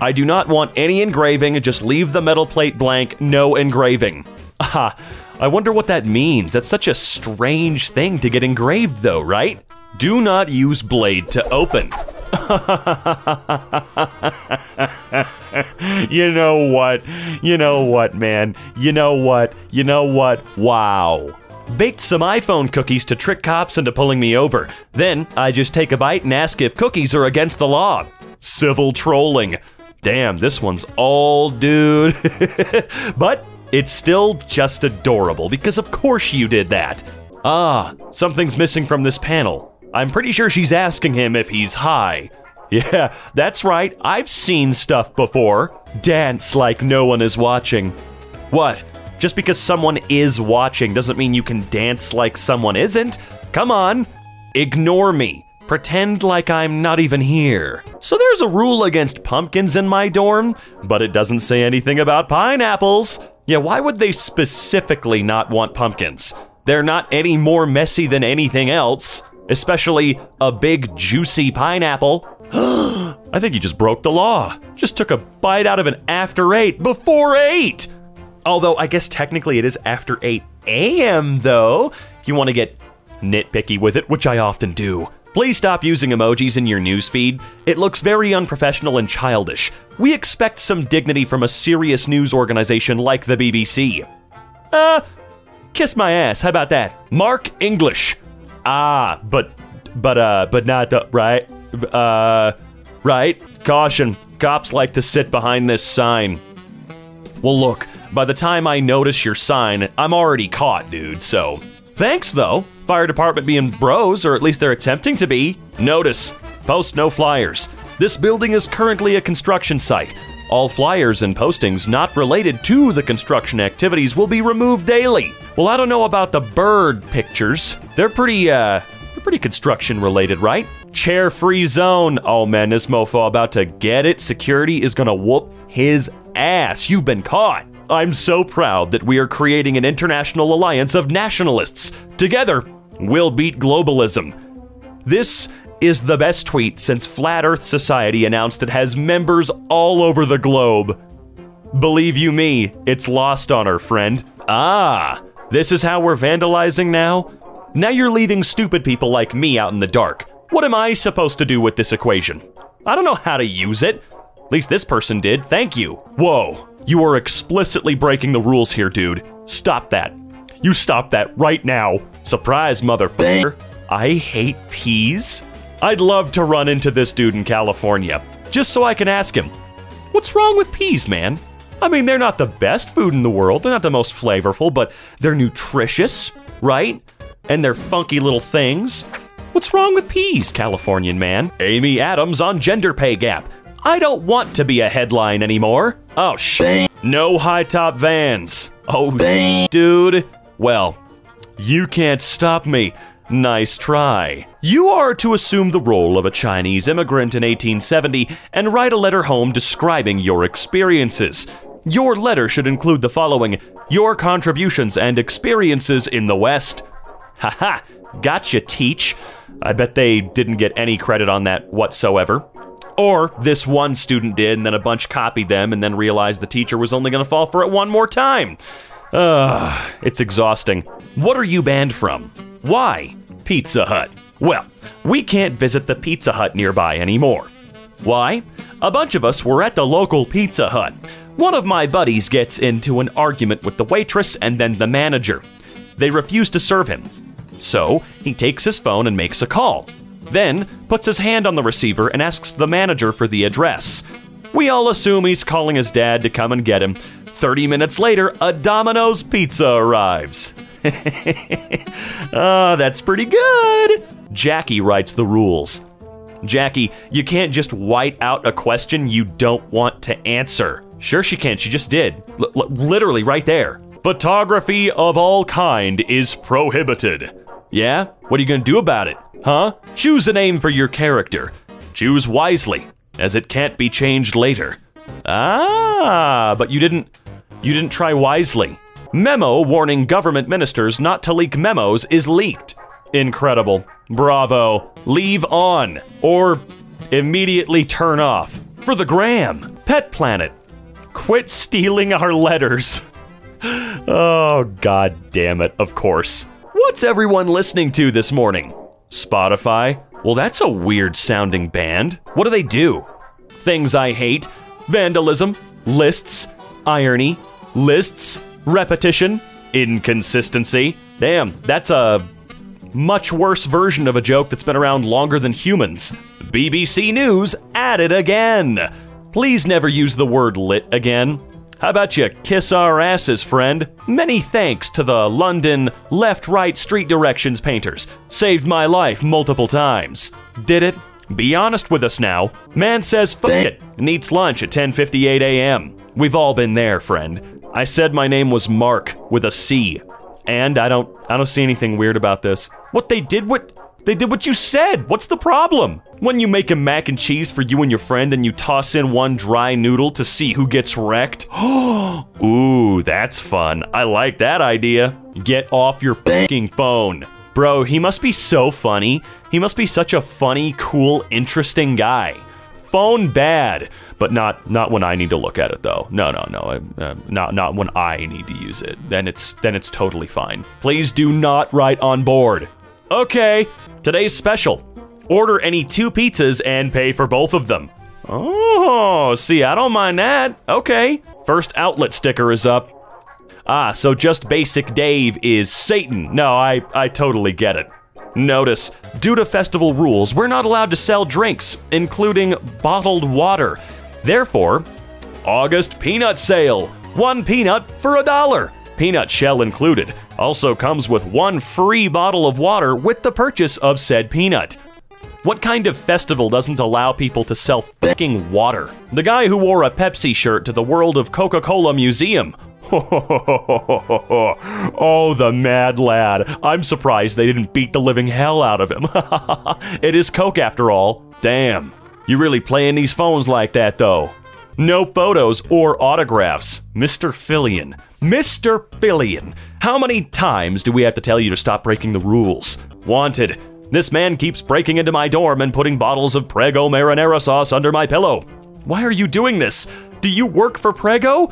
I do not want any engraving, just leave the metal plate blank, no engraving. Aha, I wonder what that means. That's such a strange thing to get engraved though, right? Do not use blade to open. You know what, man? Wow. Baked some iPhone cookies to trick cops into pulling me over. Then I just take a bite and ask if cookies are against the law. Civil trolling. Damn, this one's old, dude. But it's still just adorable because of course you did that. Ah, something's missing from this panel. I'm pretty sure she's asking him if he's high. Yeah, that's right, I've seen stuff before. Dance like no one is watching. What? Just because someone is watching doesn't mean you can dance like someone isn't. Come on, ignore me. Pretend like I'm not even here. So there's a rule against pumpkins in my dorm, but it doesn't say anything about pineapples. Yeah, why would they specifically not want pumpkins? They're not any more messy than anything else, especially a big juicy pineapple. I think you just broke the law. Just took a bite out of an after 8 before 8. Although I guess technically it is after 8 a.m. though. If you want to get nitpicky with it, which I often do. Please stop using emojis in your newsfeed. It looks very unprofessional and childish. We expect some dignity from a serious news organization like the BBC. Kiss my ass, how about that? Mark English. Ah, but not the, right? Right? Caution, cops like to sit behind this sign. Well look, by the time I notice your sign, I'm already caught, dude, so. Thanks though. Fire department being bros, or at least they're attempting to be. Notice, post no flyers. This building is currently a construction site. All flyers and postings not related to the construction activities will be removed daily. Well, I don't know about the bird pictures. They're pretty construction related, right? Chair free zone. Oh man, this mofo about to get it. Security is gonna whoop his ass. You've been caught. I'm so proud that we are creating an international alliance of nationalists. Together, we'll beat globalism. This is the best tweet since Flat Earth Society announced it has members all over the globe. Believe you me, it's lost on her, friend. Ah, this is how we're vandalizing now? Now you're leaving stupid people like me out in the dark. What am I supposed to do with this equation? I don't know how to use it. At least this person did, thank you. Whoa, you are explicitly breaking the rules here, dude. Stop that. You stop that right now. Surprise, motherfucker. I hate peas. I'd love to run into this dude in California, just so I can ask him, what's wrong with peas, man? I mean, they're not the best food in the world, they're not the most flavorful, but they're nutritious, right? And they're funky little things. What's wrong with peas, Californian man? Amy Adams on gender pay gap. I don't want to be a headline anymore. Oh, shit. No high-top vans. Oh, dude. Well, you can't stop me. Nice try. You are to assume the role of a Chinese immigrant in 1870 and write a letter home describing your experiences. Your letter should include the following: your contributions and experiences in the West. Haha, gotcha, teach. I bet they didn't get any credit on that whatsoever. Or this one student did and then a bunch copied them and then realized the teacher was only gonna fall for it one more time. It's exhausting. What are you banned from? Why? Pizza Hut. Well, we can't visit the Pizza Hut nearby anymore. Why? A bunch of us were at the local Pizza Hut. One of my buddies gets into an argument with the waitress and then the manager. They refuse to serve him. So he takes his phone and makes a call. Then puts his hand on the receiver and asks the manager for the address. We all assume he's calling his dad to come and get him. 30 minutes later, a Domino's pizza arrives. Oh, that's pretty good. Jackie writes the rules. Jackie, you can't just white out a question you don't want to answer. Sure she can, she just did. Literally right there. Photography of all kind is prohibited. Yeah? What are you gonna do about it? Huh? Choose a name for your character. Choose wisely, as it can't be changed later. Ah, but you didn't try wisely. Memo warning government ministers not to leak memos is leaked. Incredible. Bravo. Leave on. Or immediately turn off. For the gram. Pet Planet. Quit stealing our letters. Oh, god damn it, of course. What's everyone listening to this morning? Spotify? Well, that's a weird sounding band. What do they do? Things I hate. Vandalism. Lists. Irony. Lists. Repetition. Inconsistency. Damn, that's a much worse version of a joke that's been around longer than humans. BBC News at it again. Please never use the word lit again. How about you kiss our asses, friend? Many thanks to the London left-right street directions painters. Saved my life multiple times. Did it? Be honest with us now. Man says fuck it and eats lunch at 10:58 a.m. We've all been there, friend. I said my name was Mark with a C. And I don't see anything weird about this. They did what you said. What's the problem? When you make a mac and cheese for you and your friend and you toss in one dry noodle to see who gets wrecked. Ooh, that's fun. I like that idea. Get off your fucking phone. Bro, he must be so funny. He must be such a funny, cool, interesting guy. Phone bad, but not when I need to look at it though. No. Not when I need to use it. Then it's totally fine. Please do not write on board. Okay, today's special. Order any 2 pizzas and pay for both of them. Oh, see, I don't mind that. Okay. First outlet sticker is up. Ah, so just basic Dave is Satan. No, I totally get it. Notice, due to festival rules, we're not allowed to sell drinks, including bottled water. Therefore, August peanut sale. 1 peanut for $1. Peanut shell included. Also comes with 1 free bottle of water with the purchase of said peanut. What kind of festival doesn't allow people to sell fucking water? The guy who wore a Pepsi shirt to the World of Coca-Cola Museum. Oh, the mad lad. I'm surprised they didn't beat the living hell out of him. It is Coke after all. Damn. You really playing these phones like that though. No photos or autographs. Mr. Fillion. Mr. Fillion. How many times do we have to tell you to stop breaking the rules? Wanted. This man keeps breaking into my dorm and putting bottles of Prego marinara sauce under my pillow. Why are you doing this? Do you work for Prego?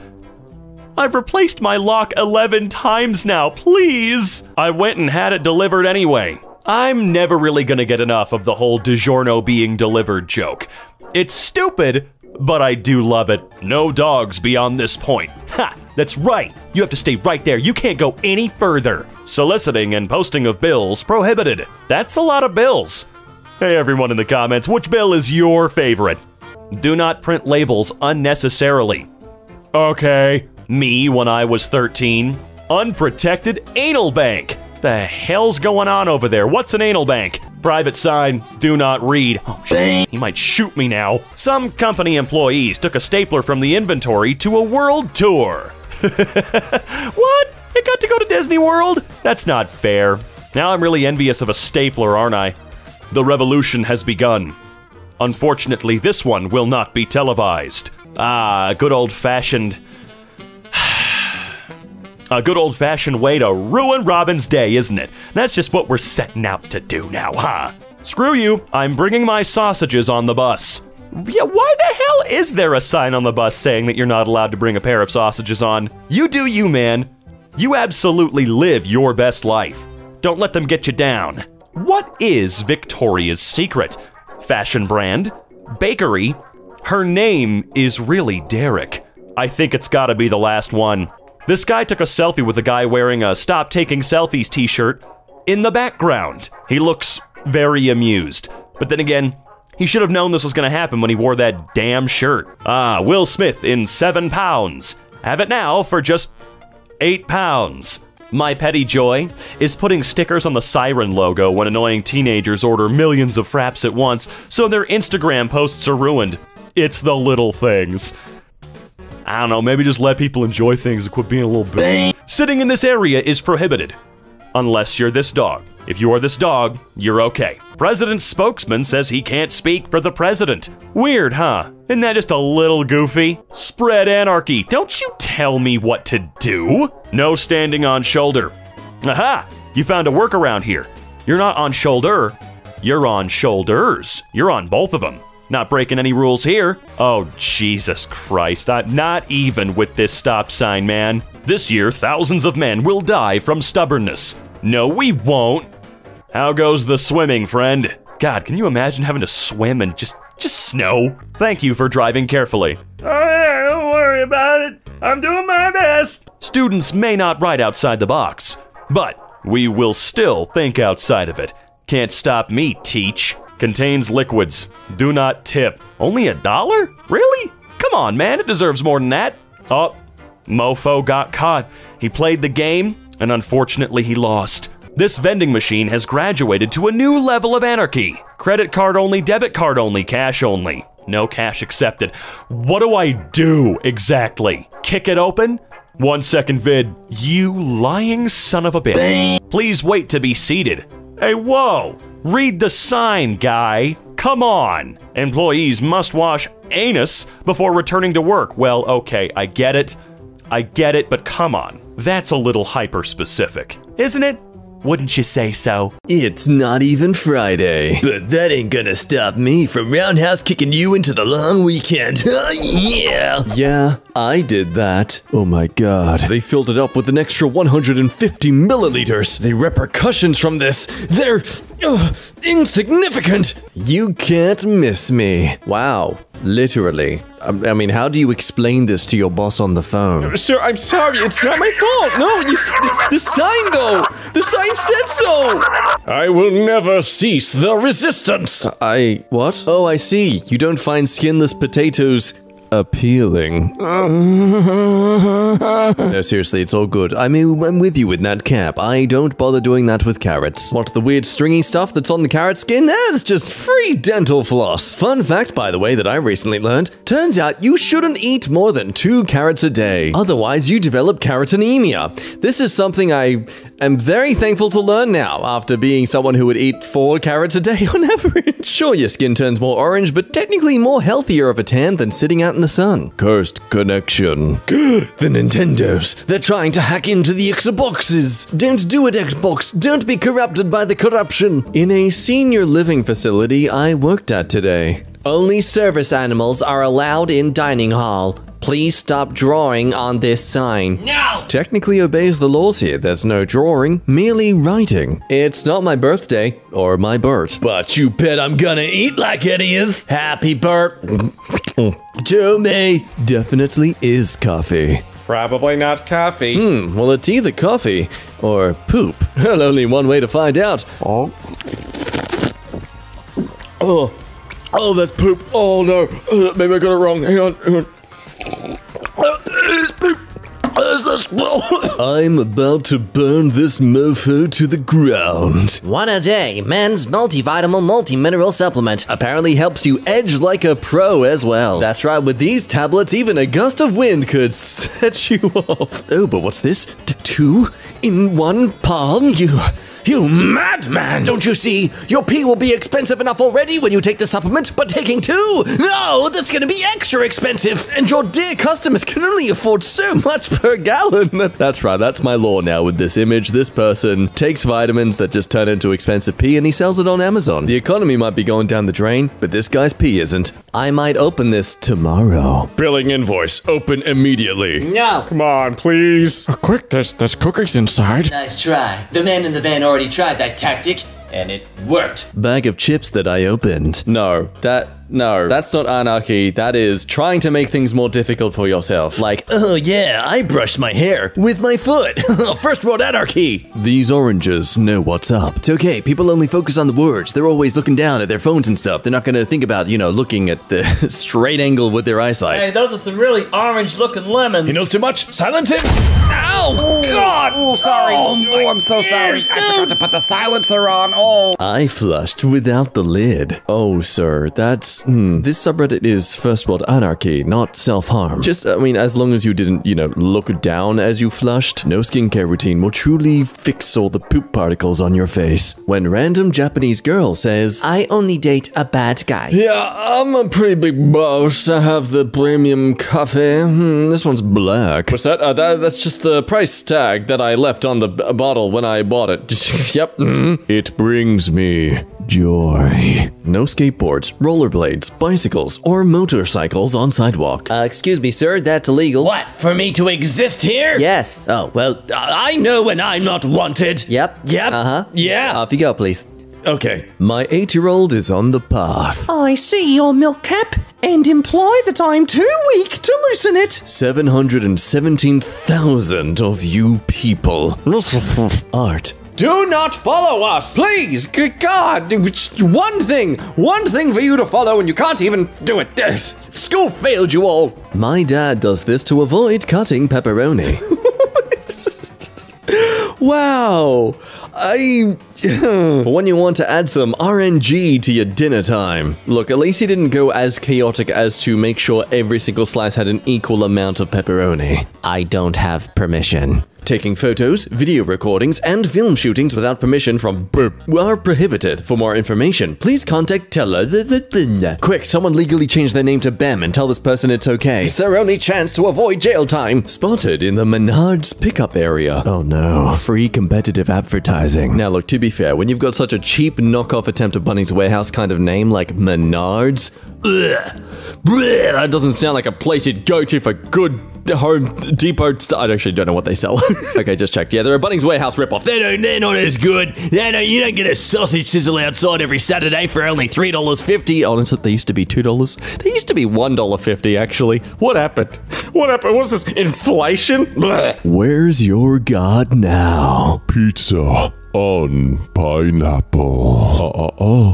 I've replaced my lock 11 times now, please. I went and had it delivered anyway. I'm never really gonna get enough of the whole DiGiorno being delivered joke. It's stupid, but I do love it. No dogs beyond this point. Ha, that's right. You have to stay right there. You can't go any further. Soliciting and posting of bills prohibited. That's a lot of bills. Hey everyone in the comments, which bill is your favorite? Do not print labels unnecessarily. Okay. Me when I was 13. Unprotected anal bank. The hell's going on over there? What's an anal bank? Private sign, do not read. Oh shit, he might shoot me now. Some company employees took a stapler from the inventory to a world tour. What? I got to go to Disney World? That's not fair. Now I'm really envious of a stapler, aren't I? The revolution has begun. Unfortunately, this one will not be televised. Ah, good old-fashioned... A good old-fashioned way to ruin Robin's day, isn't it? That's just what we're setting out to do now, huh? Screw you, I'm bringing my sausages on the bus. Yeah, why the hell is there a sign on the bus saying that you're not allowed to bring a pair of sausages on? You do you, man. You absolutely live your best life. Don't let them get you down. What is Victoria's Secret? Fashion brand? Bakery? Her name is really Derek. I think it's gotta be the last one. This guy took a selfie with a guy wearing a Stop Taking Selfies t-shirt in the background. He looks very amused. But then again, he should have known this was gonna happen when he wore that damn shirt. Ah, Will Smith in 7 pounds. Have it now for just 8 pounds. My petty joy is putting stickers on the Siren logo when annoying teenagers order millions of fraps at once so their Instagram posts are ruined. It's the little things. I don't know, maybe just let people enjoy things and quit being a little bitch. Sitting in this area is prohibited. Unless you're this dog. If you are this dog, you're okay. President's spokesman says he can't speak for the president. Weird, huh? Isn't that just a little goofy? Spread anarchy. Don't you tell me what to do. No standing on shoulder. Aha! You found a workaround here. You're not on shoulder. You're on shoulders. You're on both of them. Not breaking any rules here. Oh, Jesus Christ, not even with this stop sign, man. This year, thousands of men will die from stubbornness. No, we won't. How goes the swimming, friend? God, can you imagine having to swim and just snow? Thank you for driving carefully. Oh, yeah, don't worry about it. I'm doing my best. Students may not write outside the box, but we will still think outside of it. Can't stop me, teach. Contains liquids. Do not tip. Only $1? Really? Come on, man, it deserves more than that. Oh, mofo got caught. He played the game, and unfortunately he lost. This vending machine has graduated to a new level of anarchy. Credit card only, debit card only, cash only. No cash accepted. What do I do exactly? Kick it open? 1 second vid. You lying son of a bitch. Please wait to be seated. Hey, whoa! Read the sign, guy. Come on. Employees must wash anus before returning to work. Well, okay, I get it, but come on. That's a little hyper-specific, isn't it? Wouldn't you say so? It's not even Friday, but that ain't gonna stop me from roundhouse kicking you into the long weekend. Yeah, I did that. Oh my God. They filled it up with an extra 150 milliliters. The repercussions from this, they're insignificant. You can't miss me. Wow. Literally. I mean, how do you explain this to your boss on the phone? Sir, I'm sorry. It's not my fault. No, the sign, though. The sign said so. I will never cease the resistance. What? Oh, I see. You don't find skinless potatoes appealing. No, seriously, it's all good. I mean, I'm with you in that cap. I don't bother doing that with carrots. What, the weird stringy stuff that's on the carrot skin? That's just free dental floss. Fun fact, by the way, that I recently learned. Turns out you shouldn't eat more than 2 carrots a day. Otherwise, you develop carotenemia. This is something I am very thankful to learn now, after being someone who would eat 4 carrots a day on average. Sure, your skin turns more orange, but technically more healthier of a tan than sitting out in the sun. Cursed connection. The Nintendos. They're trying to hack into the Xboxes. Don't do it, Xbox. Don't be corrupted by the corruption. In a senior living facility I worked at today, only service animals are allowed in dining hall. Please stop drawing on this sign. No! Technically obeys the laws here. There's no drawing, merely writing. It's not my birthday or my Bert. But you bet I'm gonna eat like it is. Happy Bert. To me. Definitely is coffee. Probably not coffee. Well, it's either coffee or poop. Well, only one way to find out. Oh, that's poop. Oh, no. Maybe I got it wrong. Hang on. I'm about to burn this mofo to the ground. What a day. Men's multivitamin multi-mineral supplement. Apparently helps you edge like a pro as well. That's right, with these tablets, even a gust of wind could set you off. Oh, but what's this? 2 in 1 palm? You madman! Don't you see? Your pee will be expensive enough already when you take the supplement, but taking 2? No, that's gonna be extra expensive! And your dear customers can only afford so much per gallon! That's right, that's my law now with this image. This person takes vitamins that just turn into expensive pee and he sells it on Amazon. The economy might be going down the drain, but this guy's pee isn't. I might open this tomorrow. Billing invoice, open immediately. No! Come on, please! Oh, quick, there's cookies inside. Nice try. The man in the van already tried that tactic, and it worked. Bag of chips that I opened. No, that's not anarchy. That is trying to make things more difficult for yourself. Like, oh yeah, I brushed my hair with my foot. First world anarchy. These oranges know what's up. It's okay, people only focus on the words. They're always looking down at their phones and stuff. They're not gonna think about, you know, looking at the straight angle with their eyesight. Hey, those are some really orange looking lemons. He knows too much. Silence him. Ow, ooh, God. Ooh, sorry. Oh, I'm so sorry. Dude. I forgot to put the silencer on. Oh. I flushed without the lid. Oh, sir, that's... This subreddit is first world anarchy, not self-harm. Just, I mean, as long as you didn't, you know, look down as you flushed, no skincare routine will truly fix all the poop particles on your face. When random Japanese girl says, I only date a bad guy. Yeah, I'm a pretty big boss. I have the premium coffee. This one's black. What's that? That's just the price tag that I left on the bottle when I bought it. Yep. It brings me joy. No skateboards, rollerblades, bicycles, or motorcycles on sidewalk. Excuse me, sir, that's illegal. What, for me to exist here? Yes. Oh, well, I know when I'm not wanted. Yep. Yep. Uh-huh. Yeah. Off you go, please. Okay. My 8-year-old is on the path. I see your milk cap and imply that I'm too weak to loosen it. 717,000 of you people. Art. Do not follow us, please! Good God! One thing for you to follow and you can't even do it. School failed you all. My dad does this to avoid cutting pepperoni. Wow. When you want to add some RNG to your dinner time. Look, at least he didn't go as chaotic as to make sure every single slice had an equal amount of pepperoni. I don't have permission. Taking photos, video recordings, and film shootings without permission from BRB are prohibited. For more information, please contact Teller. Quick, someone legally change their name to Bem and tell this person it's okay. It's their only chance to avoid jail time. Spotted in the Menards pickup area. Oh no, free competitive advertising. Now look, to be fair, when you've got such a cheap knockoff attempt at Bunny's Warehouse kind of name like Menards, that doesn't sound like a place you'd go to for good Home Depot I actually don't know what they sell. Okay, just checked. Yeah, they're a Bunnings Warehouse ripoff. They're not as good. You don't get a sausage sizzle outside every Saturday for only $3.50. Honestly, they used to be $2. They used to be $1.50, actually. What happened? What happened? What's this? Inflation? Blech. Where's your God now? Pizza on pineapple.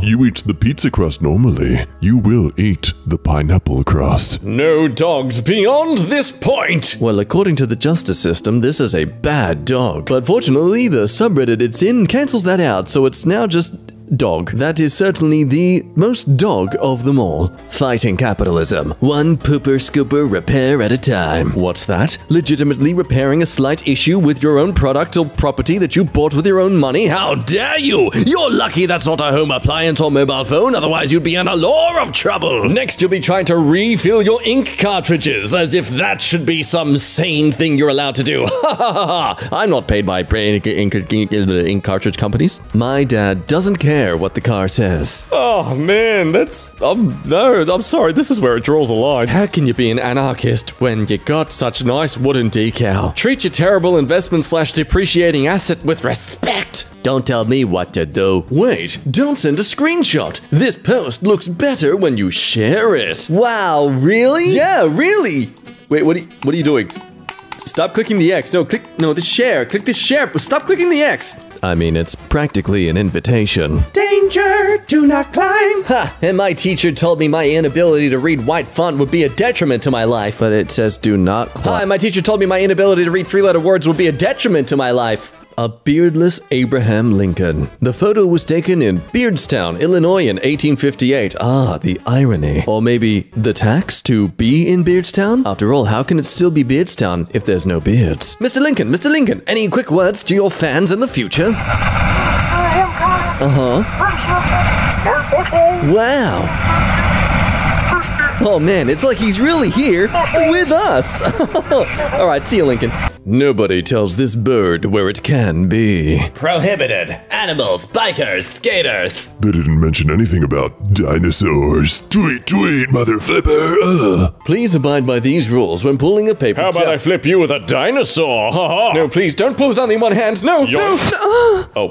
You eat the pizza crust normally. You will eat the pineapple crust. No dogs beyond this point. Well, according to the justice system, this is a bad dog. But fortunately, the subreddit it's in cancels that out, so it's now just dog. That is certainly the most dog of them all. Fighting capitalism. One pooper scooper repair at a time. What's that? Legitimately repairing a slight issue with your own product or property that you bought with your own money? How dare you! You're lucky that's not a home appliance or mobile phone, otherwise you'd be in a lot of trouble. Next, you'll be trying to refill your ink cartridges as if that should be some sane thing you're allowed to do. Ha ha ha! I'm not paid by ink cartridge companies. My dad doesn't care what the car says. Oh man, I'm sorry, this is where it draws a line. How can you be an anarchist when you got such nice wooden decal? Treat your terrible investment / depreciating asset with respect. Don't tell me what to do. Wait, don't send a screenshot. This post looks better when you share it. Wow, really? Yeah, really. Wait, what are you doing? Stop clicking the X. No, the share. Click the share. Stop clicking the X. I mean, it's practically an invitation. Danger, do not climb. Ha, and my teacher told me my inability to read white font would be a detriment to my life. But it says do not climb. Hi, my teacher told me my inability to read 3-letter words would be a detriment to my life. A beardless Abraham Lincoln. The photo was taken in Beardstown, Illinois in 1858. Ah, the irony. Or maybe the tax to be in Beardstown? After all, how can it still be Beardstown if there's no beards? Mr. Lincoln, any quick words to your fans in the future? Wow. Oh man, it's like he's really here with us. All right, see you, Lincoln. Nobody tells this bird where it can be. Prohibited. Animals, bikers, skaters. They didn't mention anything about dinosaurs. Tweet, tweet, mother flipper. Please abide by these rules when pulling a paper towel. How about I flip you with a dinosaur? No, please, don't pull something in one hand. No, no, no. Oh,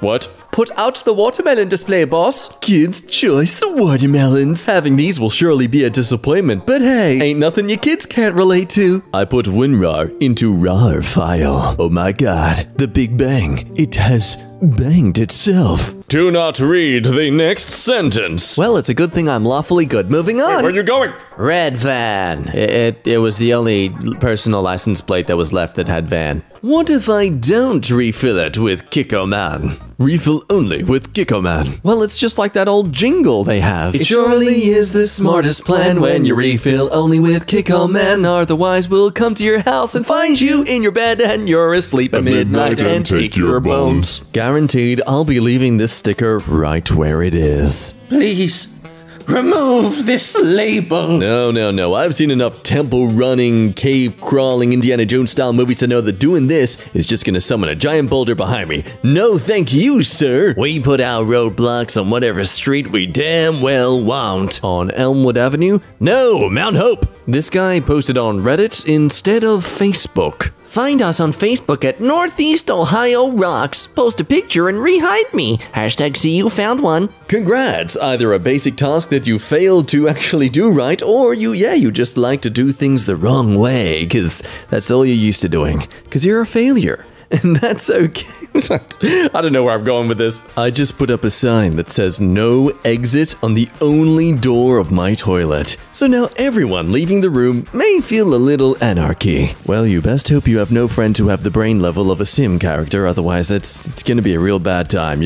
what? Put out the watermelon display, boss. Kids' choice watermelons. Having these will surely be a disappointment, but hey, ain't nothing your kids can't relate to. I put WinRAR into RAR file. Oh my god, the Big Bang. It has banged itself. Do not read the next sentence. Well, it's a good thing I'm lawfully good. Moving on. Wait, where are you going? Red van. It was the only personal license plate that was left that had van. What if I don't refill it with Kiko Man? Refill only with Kiko Man. Well, it's just like that old jingle they have. It surely is the smartest plan when you refill only with Kiko Man. Otherwise, we'll come to your house and find you in your bed and you're asleep at midnight and take your bones. Guaranteed, I'll be leaving this sticker right where it is. Please. Remove this label. No. I've seen enough temple running, cave crawling, Indiana Jones style movies to know that doing this is just gonna summon a giant boulder behind me. No thank you, sir. We put out roadblocks on whatever street we damn well want. On Elmwood Avenue? No, Mount Hope. This guy posted on Reddit instead of Facebook. Find us on Facebook at Northeast Ohio Rocks. Post a picture and re-hide me. Hashtag see you found one. Congrats! Either a basic task that you failed to actually do right, or you just like to do things the wrong way, because that's all you're used to doing. Because you're a failure. And that's okay. I don't know where I'm going with this. I just put up a sign that says no exit on the only door of my toilet. So now everyone leaving the room may feel a little anarchy. Well, you best hope you have no friends who have the brain level of a Sim character, otherwise it's gonna be a real bad time.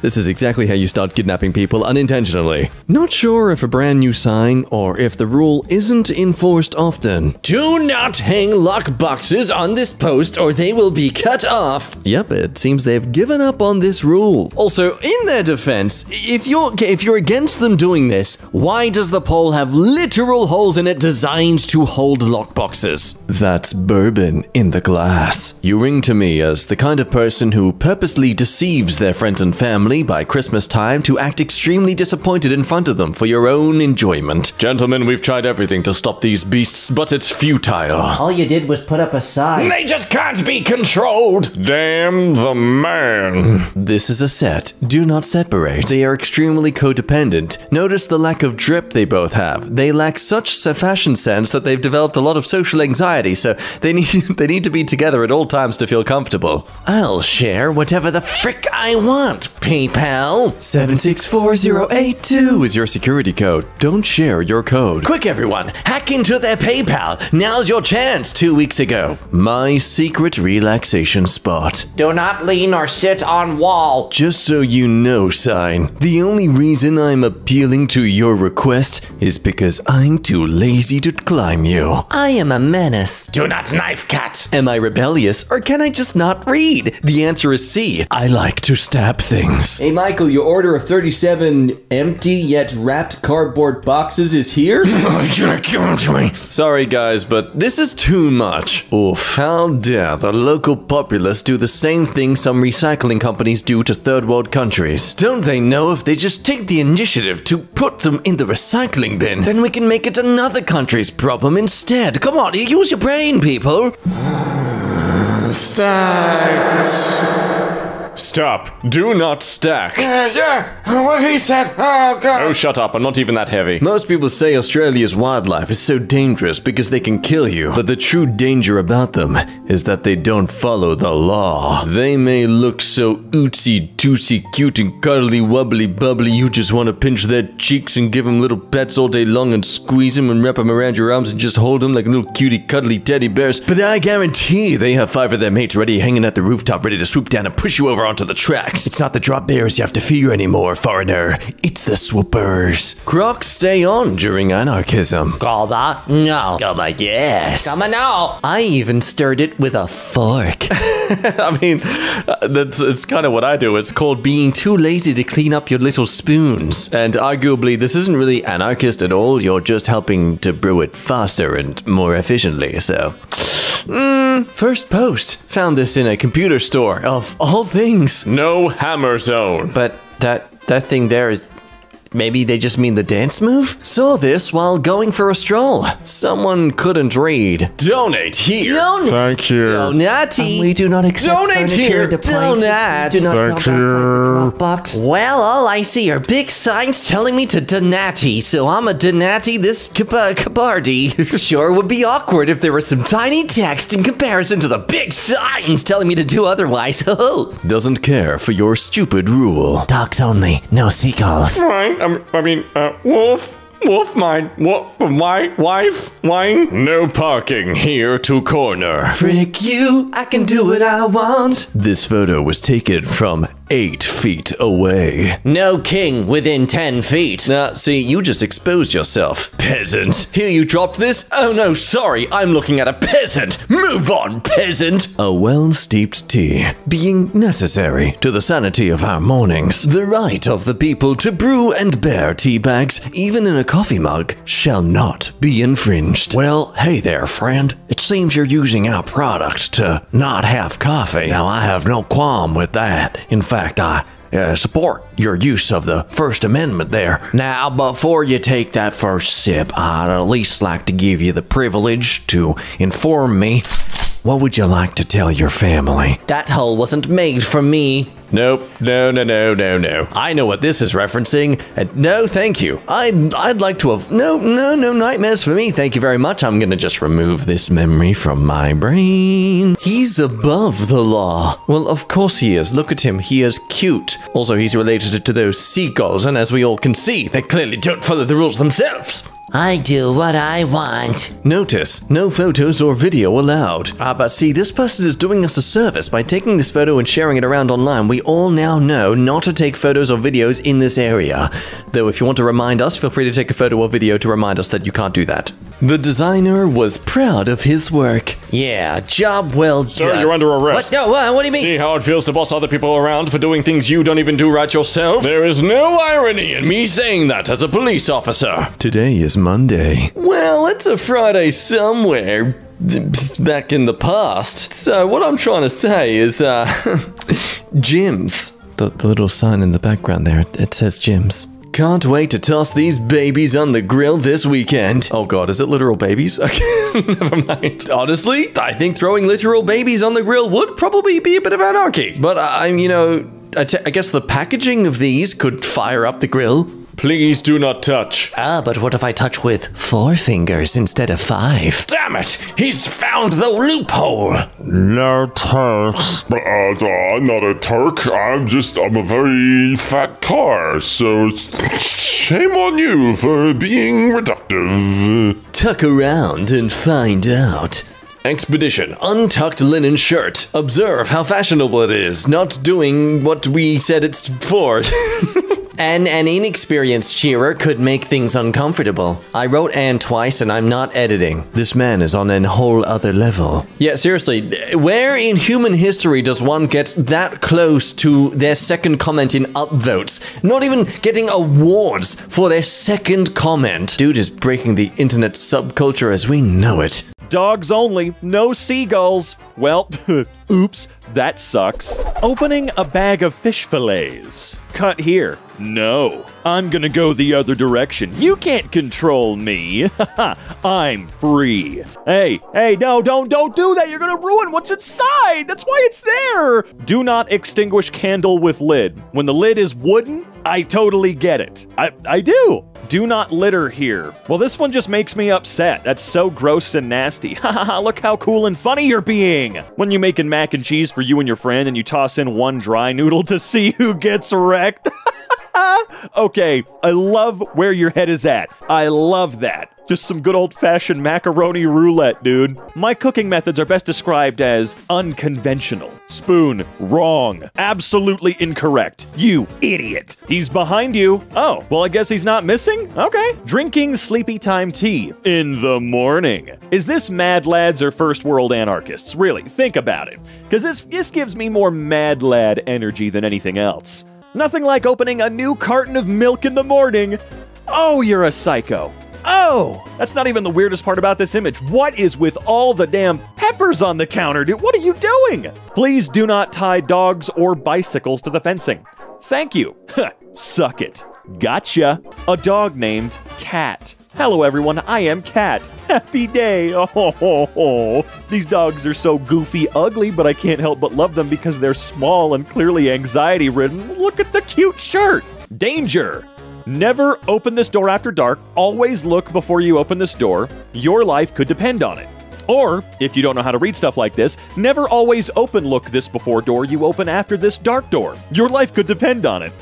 This is exactly how you start kidnapping people unintentionally. Not sure if a brand new sign or if the rule isn't enforced often. Do not hang lockboxes on this post or they will be cut off. Yep, it seems they've given up on this rule. Also, in their defense, if you're against them doing this, why does the pole have literal holes in it designed to hold lockboxes? That's bourbon in the glass. You ring to me as the kind of person who purposely deceives their friends and family by Christmas time to act extremely disappointed in front of them for your own enjoyment. Gentlemen, we've tried everything to stop these beasts, but it's futile. All you did was put up a sign. They just can't be controlled. Damn the man. This is a set. Do not separate. They are extremely codependent. Notice the lack of drip they both have. They lack such a fashion sense that they've developed a lot of social anxiety, so they need to be together at all times to feel comfortable. I'll share whatever the frick I want, people. PayPal 764082 is your security code. Don't share your code. Quick, everyone, hack into their PayPal. Now's your chance. 2 weeks ago, my secret relaxation spot. Do not lean or sit on wall. Just so you know, sign. The only reason I'm appealing to your request is because I'm too lazy to climb you. I am a menace. Do not knife cut. Am I rebellious or can I just not read? The answer is C. I like to stab things. Hey Michael, your order of 37 empty yet wrapped cardboard boxes is here? You're gonna give them to me. Sorry guys, but this is too much. Oof. How dare the local populace do the same thing some recycling companies do to third world countries. Don't they know if they just take the initiative to put them in the recycling bin, then we can make it another country's problem instead. Come on, use your brain, people. Stop. Do not stack. Yeah, what he said. Oh, God. Oh, shut up. I'm not even that heavy. Most people say Australia's wildlife is so dangerous because they can kill you. But the true danger about them is that they don't follow the law. They may look so ootsy-tootsy cute and cuddly wubbly bubbly you just want to pinch their cheeks and give them little pets all day long and squeeze them and wrap them around your arms and just hold them like little cutie cuddly teddy bears. But I guarantee they have 5 of their mates ready hanging at the rooftop ready to swoop down and push you over onto the tracks. It's not the drop bears you have to fear anymore, foreigner. It's the swoopers. Crocs stay on during anarchism. Gobba, no. Gobba, yes. Gobba, no. I even stirred it with a fork. I mean, it's kind of what I do. It's called being too lazy to clean up your little spoons. And arguably, this isn't really anarchist at all. You're just helping to brew it faster and more efficiently, so. First post. Found this in a computer store, of all things. No hammer zone. But that thing there is... Maybe they just mean the dance move? Saw this while going for a stroll. Someone couldn't read. Donate here. Thank you. Donati. We do not accept donate here. Donate. Do not thank you. Box. Well, all I see are big signs telling me to Donati, so I'm a Donati this kabardi. Sure would be awkward if there was some tiny text in comparison to the big signs telling me to do otherwise. Doesn't care for your stupid rule. Dogs only. No seagulls. Fine. Wolf mine, my wife, wine. No parking here to corner. Frick you, I can do what I want. This photo was taken from 8 feet away. No king within 10 feet. See, you just exposed yourself. Peasant. Here, you dropped this? Oh no, sorry, I'm looking at a peasant. Move on, peasant. A well-steeped tea, being necessary to the sanity of our mornings. The right of the people to brew and bear tea bags, even in a coffee mug, shall not be infringed. Well, hey there, friend. It seems you're using our product to not have coffee. Now, I have no qualm with that. In fact, I support your use of the First Amendment there. Now, before you take that first sip, I'd at least like to give you the privilege to inform me. What would you like to tell your family? That hole wasn't made for me. Nope. No. I know what this is referencing. No, thank you. I'd like to have... No nightmares for me. Thank you very much. I'm gonna just remove this memory from my brain. He's above the law. Well, of course he is. Look at him. He is cute. Also, he's related to those seagulls, and as we all can see, they clearly don't follow the rules themselves. I do what I want. Notice, no photos or video allowed. But see, this person is doing us a service by taking this photo and sharing it around online. We all now know not to take photos or videos in this area. Though if you want to remind us, feel free to take a photo or video to remind us that you can't do that. The designer was proud of his work. Yeah, job well done. Sir, you're under arrest. What? No, what do you mean? See how it feels to boss other people around for doing things you don't even do right yourself? There is no irony in me saying that as a police officer. Today is Monday. Well, it's a Friday somewhere back in the past. So what I'm trying to say is, gyms. The little sign in the background there, it says gyms. Can't wait to toss these babies on the grill this weekend. Oh god, is it literal babies? Okay, never mind. Honestly, I think throwing literal babies on the grill would probably be a bit of anarchy. But I guess the packaging of these could fire up the grill. Please do not touch. Ah, but what if I touch with 4 fingers instead of 5? Damn it! He's found the loophole! No Turks. But I'm not a Turk. I'm a very fat car, so shame on you for being reductive. Tuck around and find out. Expedition. Untucked linen shirt. Observe how fashionable it is. Not doing what we said it's for. And an inexperienced cheerer could make things uncomfortable. I wrote "and" twice and I'm not editing. This man is on a whole other level. Yeah, seriously, where in human history does one get that close to their second comment in upvotes? Not even getting awards for their second comment. Dude is breaking the internet subculture as we know it. Dogs only, no seagulls. Well, oops, that sucks. Opening a bag of fish fillets. Cut here. No, I'm gonna go the other direction. You can't control me. I'm free. Hey, no, don't do that. You're gonna ruin what's inside. That's why it's there. Do not extinguish candle with lid. When the lid is wooden, I totally get it. I do. Do not litter here. Well, this one just makes me upset. That's so gross and nasty. Look how cool and funny you're being. When you're making mac and cheese for you and your friend and you toss in one dry noodle to see who gets wrecked. Okay, I love where your head is at. I love that. Just some good old-fashioned macaroni roulette, dude. My cooking methods are best described as unconventional. Spoon, wrong. Absolutely incorrect. You idiot. He's behind you. Oh, well, I guess he's not missing? Okay. Drinking sleepy time tea in the morning. Is this Mad Lads or First World Anarchists? Really, think about it. Because this gives me more Mad Lad energy than anything else. Nothing like opening a new carton of milk in the morning. Oh, you're a psycho. Oh, that's not even the weirdest part about this image. What is with all the damn peppers on the counter, dude? What are you doing? Please do not tie dogs or bicycles to the fencing. Thank you. Suck it. Gotcha. A dog named Cat. Hello, everyone. I am Cat. Happy day. Oh. These dogs are so goofy, ugly, but I can't help but love them because they're small and clearly anxiety-ridden. Look at the cute shirt. Danger. Never open this door after dark. Always look before you open this door. Your life could depend on it. Or, if you don't know how to read stuff like this, never always open look this before door you open after this dark door. Your life could depend on it.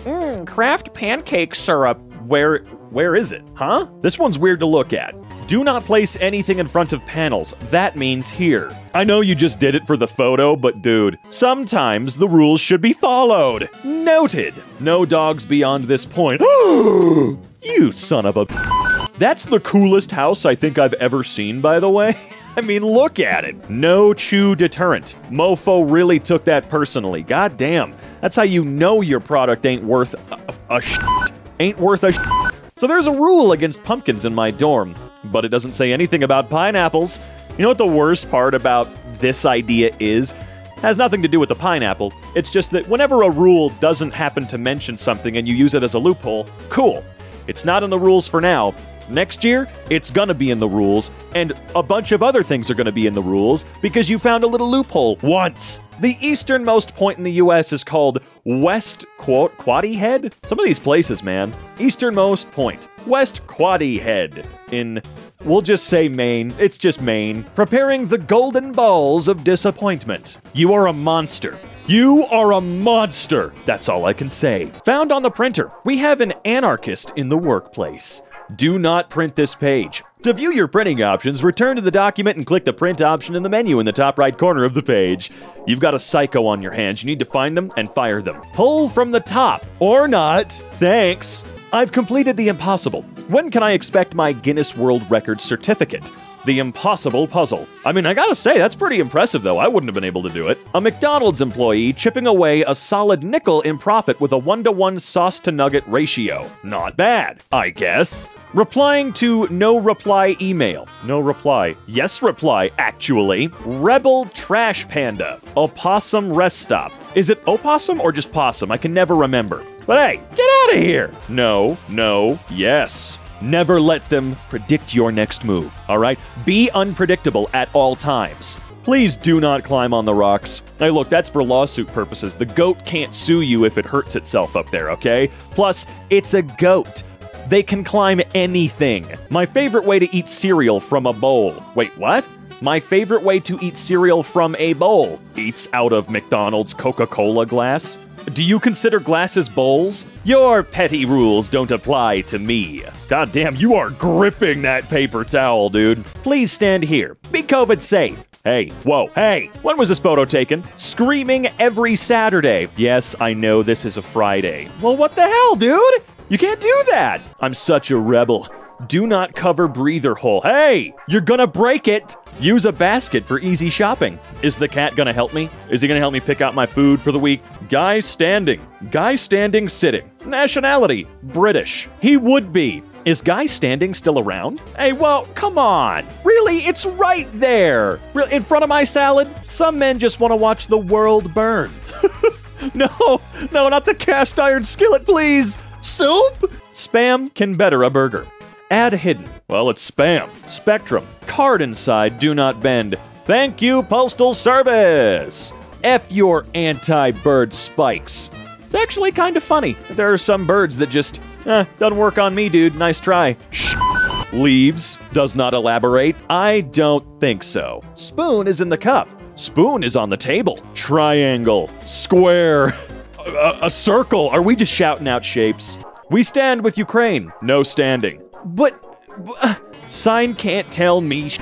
Kraft pancake syrup. Where is it? Huh? This one's weird to look at. Do not place anything in front of panels. That means here. I know you just did it for the photo, but dude, sometimes the rules should be followed. Noted. No dogs beyond this point. You son of a... That's the coolest house I think I've ever seen, by the way. I mean, look at it. No chew deterrent. Mofo really took that personally. God damn. That's how you know your product ain't worth a shit. Ain't worth a shit. So there's a rule against pumpkins in my dorm, but it doesn't say anything about pineapples. You know what the worst part about this idea is? It has nothing to do with the pineapple. It's just that whenever a rule doesn't happen to mention something and you use it as a loophole, cool. It's not in the rules for now. Next year, it's gonna be in the rules, and a bunch of other things are gonna be in the rules because you found a little loophole once. The easternmost point in the U.S. is called West Quoddy Head? Some of these places, man. Easternmost point. West Quoddy Head in, we'll just say Maine. It's just Maine. Preparing the golden balls of disappointment. You are a monster. You are a monster. That's all I can say. Found on the printer. We have an anarchist in the workplace. Do not print this page. To view your printing options, return to the document and click the print option in the menu in the top right corner of the page. You've got a psycho on your hands. You need to find them and fire them. Pull from the top. Or not. Thanks. I've completed the impossible. When can I expect my Guinness World Records certificate? The impossible puzzle. I mean, I gotta say, that's pretty impressive, though. I wouldn't have been able to do it. A McDonald's employee chipping away a solid nickel in profit with a 1-to-1 sauce-to-nugget ratio. Not bad, I guess. Replying to no reply email. No reply. Yes reply, actually. Rebel Trash Panda. Opossum Rest Stop. Is it opossum or just possum? I can never remember. But hey, get out of here! No, no, yes. Never let them predict your next move, all right? Be unpredictable at all times. Please do not climb on the rocks. Hey, look, that's for lawsuit purposes. The goat can't sue you if it hurts itself up there, okay? Plus, it's a goat. They can climb anything. My favorite way to eat cereal from a bowl. Wait, what? My favorite way to eat cereal from a bowl. Eats out of McDonald's Coca-Cola glass. Do you consider glasses bowls? Your petty rules don't apply to me. Goddamn, you are gripping that paper towel, dude. Please stand here. Be COVID safe. Hey, whoa, hey, when was this photo taken? Screaming every Saturday. Yes, I know this is a Friday. Well, what the hell, dude? You can't do that. I'm such a rebel. Do not cover breather hole. Hey, you're gonna break it. Use a basket for easy shopping. Is the cat gonna help me? Is he gonna help me pick out my food for the week? Guy standing. Guy standing sitting. Nationality, British. He would be. Is Guy standing still around? Hey, well, come on. Really, it's right there. In front of my salad? Some men just wanna watch the world burn. No, no, not the cast iron skillet, please. Soup? Spam can better a burger. Ad hidden. Well, it's spam. Spectrum. Card inside. Do not bend. Thank you, Postal Service. F your anti-bird spikes. It's actually kind of funny. There are some birds that just, doesn't work on me, dude. Nice try. Leaves. Does not elaborate. I don't think so. Spoon is in the cup. Spoon is on the table. Triangle. Square. A circle. Are we just shouting out shapes? We stand with Ukraine. No standing. But sign can't tell me sh**.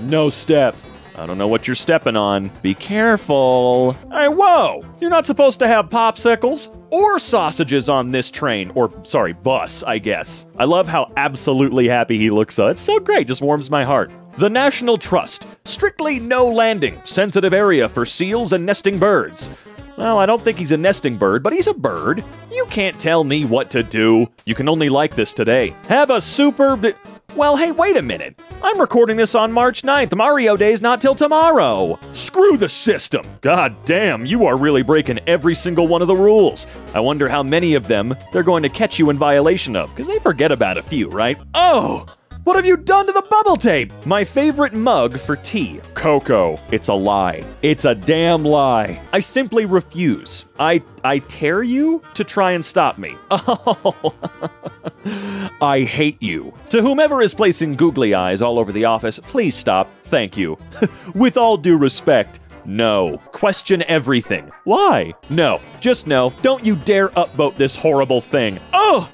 No step. I don't know what you're stepping on. Be careful. Hey, whoa! You're not supposed to have popsicles or sausages on this train. Or, sorry, bus, I guess. I love how absolutely happy he looks. It's so great. Just warms my heart. The National Trust. Strictly no landing. Sensitive area for seals and nesting birds. Well, I don't think he's a nesting bird, but he's a bird. You can't tell me what to do. You can only like this today. Have a super... Well, hey, wait a minute. I'm recording this on March 9th. Mario Day's not till tomorrow. Screw the system. God damn, you are really breaking every single one of the rules. I wonder how many of them they're going to catch you in violation of, because they forget about a few, right? Oh! What have you done to the bubble tape? My favorite mug for tea. Cocoa. It's a lie. It's a damn lie. I simply refuse. I tear you to try and stop me. Oh, I hate you. To whomever is placing googly eyes all over the office, please stop. Thank you. With all due respect, no. Question everything. Why? No. Just no. Don't you dare upvote this horrible thing. Oh!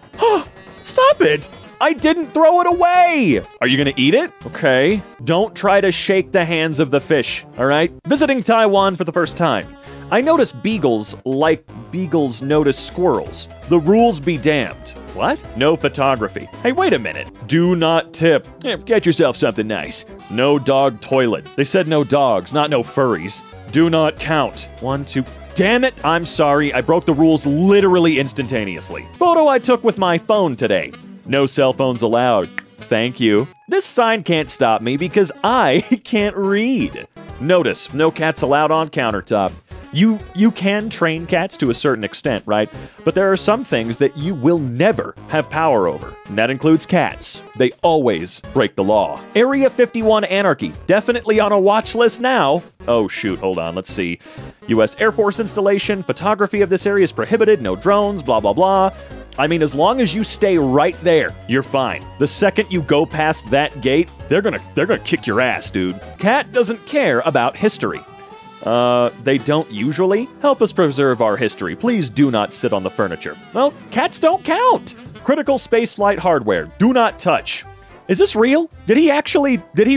Stop it! I didn't throw it away! Are you gonna eat it? Okay. Don't try to shake the hands of the fish, all right? Visiting Taiwan for the first time. I notice beagles like beagles notice squirrels. The rules be damned. What? No photography. Hey, wait a minute. Do not tip. Yeah, get yourself something nice. No dog toilet. They said no dogs, not no furries. Do not count. 1, 2... Damn it, I'm sorry. I broke the rules literally instantaneously. Photo I took with my phone today. No cell phones allowed. Thank you. This sign can't stop me because I can't read. Notice, no cats allowed on countertop. You can train cats to a certain extent, right? But there are some things that you will never have power over, and that includes cats. They always break the law. Area 51 anarchy, definitely on a watch list now. Oh shoot, hold on, let's see. U.S. Air Force installation, photography of this area is prohibited, no drones, blah, blah, blah. I mean, as long as you stay right there, you're fine. The second you go past that gate, they're gonna kick your ass, dude. Cat doesn't care about history. They don't usually. Help us preserve our history. Please do not sit on the furniture. Well, cats don't count. Critical spaceflight hardware. Do not touch. Is this real? Did he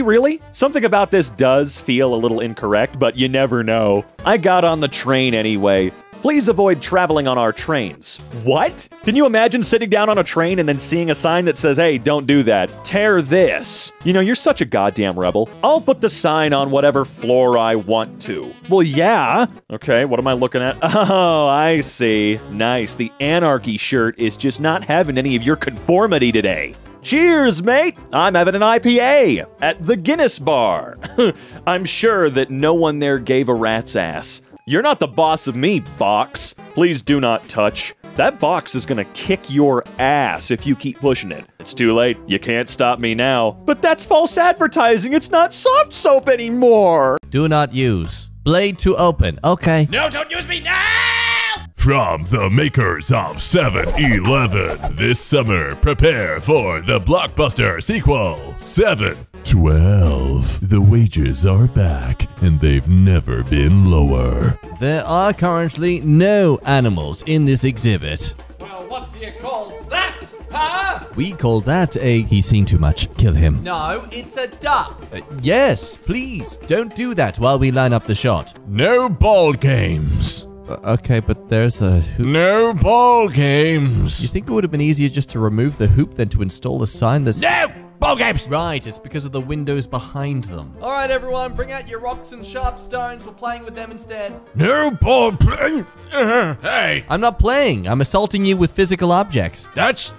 really? Something about this does feel a little incorrect, but you never know. I got on the train anyway. Please avoid traveling on our trains. What? Can you imagine sitting down on a train and then seeing a sign that says, hey, don't do that. Tear this. You know, you're such a goddamn rebel. I'll put the sign on whatever floor I want to. Well, yeah. Okay, what am I looking at? Oh, I see. Nice. The anarchy shirt is just not having any of your conformity today. Cheers, mate! I'm having an IPA at the Guinness bar. I'm sure that no one there gave a rat's ass. You're not the boss of me, box. Please do not touch. That box is gonna kick your ass if you keep pushing it. It's too late. You can't stop me now. But that's false advertising. It's not soft soap anymore. Do not use. Blade to open. Okay. No, don't use me now! From the makers of 7-Eleven, this summer, prepare for the blockbuster sequel, 7-12. The wages are back, and they've never been lower. There are currently no animals in this exhibit. Well, what do you call that, huh? We call that a he's seen too much, kill him. No, it's a duck. Yes, please, don't do that while we line up the shot. No ball games. Okay, but there's a hoop. No ball games. You think it would have been easier just to remove the hoop than to install a sign that's... No! Ball games! Right, it's because of the windows behind them. All right, everyone, bring out your rocks and sharp stones. We're playing with them instead. No ball play. Hey! I'm not playing. I'm assaulting you with physical objects. That's...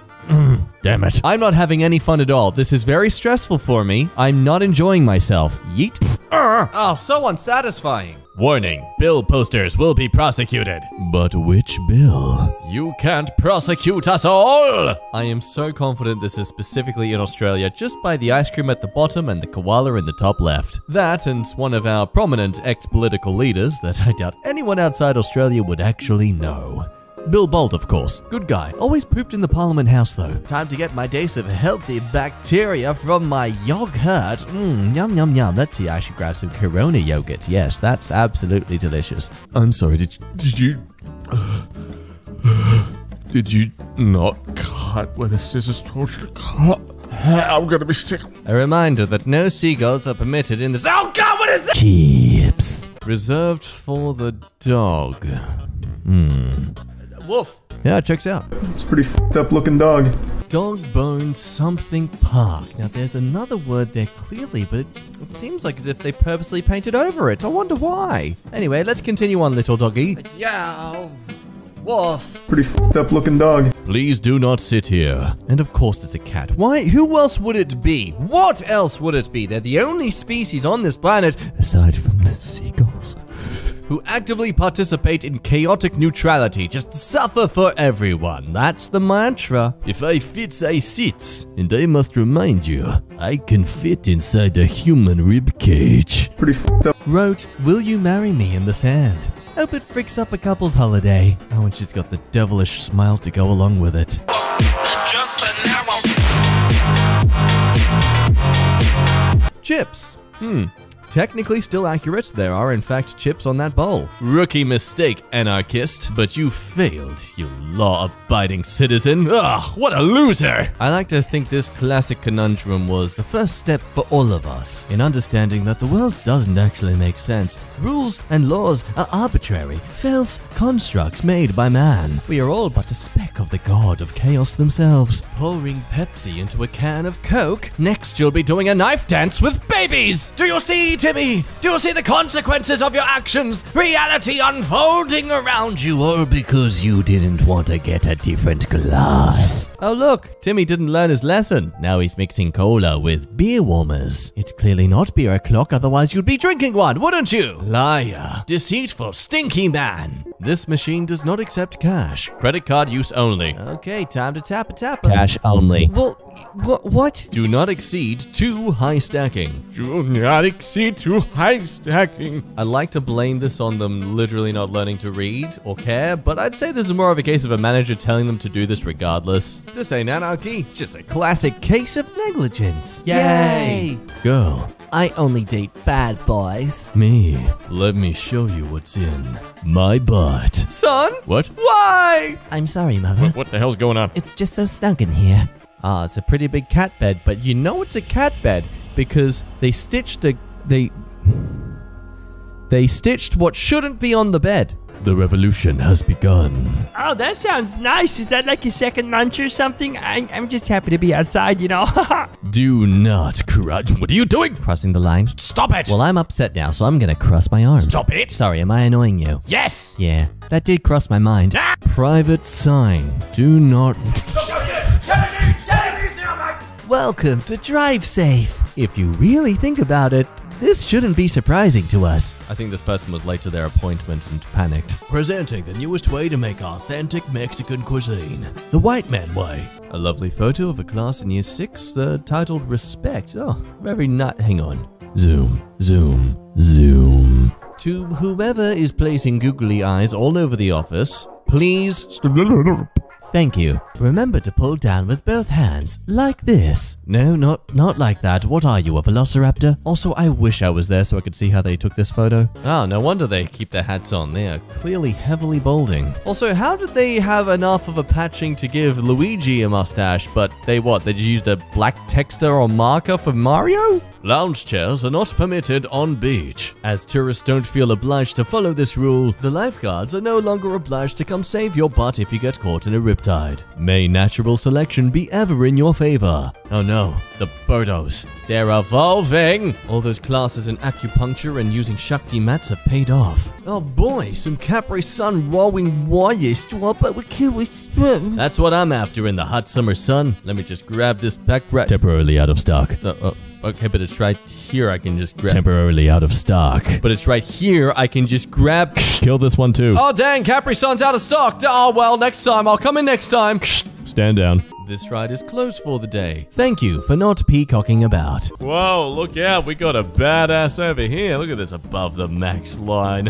Damn it. I'm not having any fun at all. This is very stressful for me. I'm not enjoying myself. Yeet. Oh, so unsatisfying. Warning, bill posters will be prosecuted. But which bill? You can't prosecute us all! I am so confident this is specifically in Australia just by the ice cream at the bottom and the koala in the top left. That and one of our prominent ex-political leaders that I doubt anyone outside Australia would actually know. Bill Bolt, of course. Good guy. Always pooped in the Parliament House, though. Time to get my days of healthy bacteria from my yogurt. Yum, yum, yum. Let's see, I should grab some Corona yogurt. Yes, that's absolutely delicious. I'm sorry, did you not cut where the scissors touched the cut? I'm gonna be sick. A reminder that no seagulls are permitted in this- Oh God, what is this? Chips. Reserved for the dog. Wolf. Yeah, it checks out. It's a pretty f***ed up looking dog. Dog bone something park. Now there's another word there clearly, but it seems like as if they purposely painted over it. I wonder why. Anyway, let's continue on, little doggy. Yeah, Wolf. Pretty f***ed up looking dog. Please do not sit here. And of course it's a cat. Why? Who else would it be? What else would it be? They're the only species on this planet, aside from the seagulls, who actively participate in chaotic neutrality, just suffer for everyone. That's the mantra. If I fit, I sit, and I must remind you, I can fit inside a human ribcage. Pretty f***ed up. Wrote, will you marry me in the sand? Hope it fricks up a couple's holiday. Oh, and she's got the devilish smile to go along with it. Chips. Technically still accurate, there are in fact chips on that bowl. Rookie mistake, anarchist, but you failed, you law-abiding citizen. Ugh, what a loser! I like to think this classic conundrum was the first step for all of us in understanding that the world doesn't actually make sense. Rules and laws are arbitrary, false constructs made by man. We are all but a speck of the god of chaos themselves. Pouring Pepsi into a can of Coke? Next you'll be doing a knife dance with babies! Do you see, Timmy? Do you see the consequences of your actions? Reality unfolding around you, all because you didn't want to get a different glass. Oh look, Timmy didn't learn his lesson. Now he's mixing cola with beer warmers. It's clearly not beer o'clock, otherwise you'd be drinking one, wouldn't you? Liar, deceitful, stinky man. This machine does not accept cash. Credit card use only. Okay, time to tap a tap. Cash only. Well, what? Do not exceed 2 high stacking. Do not exceed 2 high stacking. I like to blame this on them literally not learning to read or care, but I'd say this is more of a case of a manager telling them to do this regardless. This ain't anarchy. It's just a classic case of negligence. Yay! Girl, I only date bad boys. Me, let me show you what's in my butt. Son? What? Why? I'm sorry, mother. What the hell's going on? It's just so snug in here. Ah, it's a pretty big cat bed, but you know it's a cat bed because they stitched They stitched what shouldn't be on the bed. The revolution has begun. Oh, that sounds nice. Is that like a second lunch or something? I'm just happy to be outside, you know. Do not crush. What are you doing? Crossing the line. Stop it. Well, I'm upset now, so I'm gonna cross my arms. Stop it. Sorry, am I annoying you? Yes. Yeah, that did cross my mind. Ah! Private sign. Do not. Welcome to Drive Safe. If you really think about it, this shouldn't be surprising to us. I think this person was late to their appointment and panicked. Presenting the newest way to make authentic Mexican cuisine. The white man way. A lovely photo of a class in year 6 titled Respect. Oh, very nut. Hang on. Zoom, zoom, zoom. To whoever is placing googly eyes all over the office, please. Thank you. Remember to pull down with both hands, like this. No, not like that. What are you, a velociraptor? Also, I wish I was there so I could see how they took this photo. Ah, no wonder they keep their hats on. They are clearly heavily balding. Also, how did they have enough of a patching to give Luigi a mustache, but they what? They just used a black texture or marker for Mario? Lounge chairs are not permitted on beach. As tourists don't feel obliged to follow this rule, the lifeguards are no longer obliged to come save your butt if you get caught in a riptide. May natural selection be ever in your favor. Oh no, the birdos. They're evolving. All those classes in acupuncture and using Shakti mats have paid off. Oh boy, some Capri Sun rowing warriors. That's what I'm after in the hot summer sun. Let me just grab this background. Temporarily out of stock. Okay, but it's right here I can just grab. Temporarily out of stock. But it's right here I can just grab. Kill this one too. Oh dang, Capri Sun's out of stock. Oh well, next time. I'll come in next time. Stand down. This ride is closed for the day. Thank you for not peacocking about. Whoa, look out. We got a badass over here. Look at this above the max line.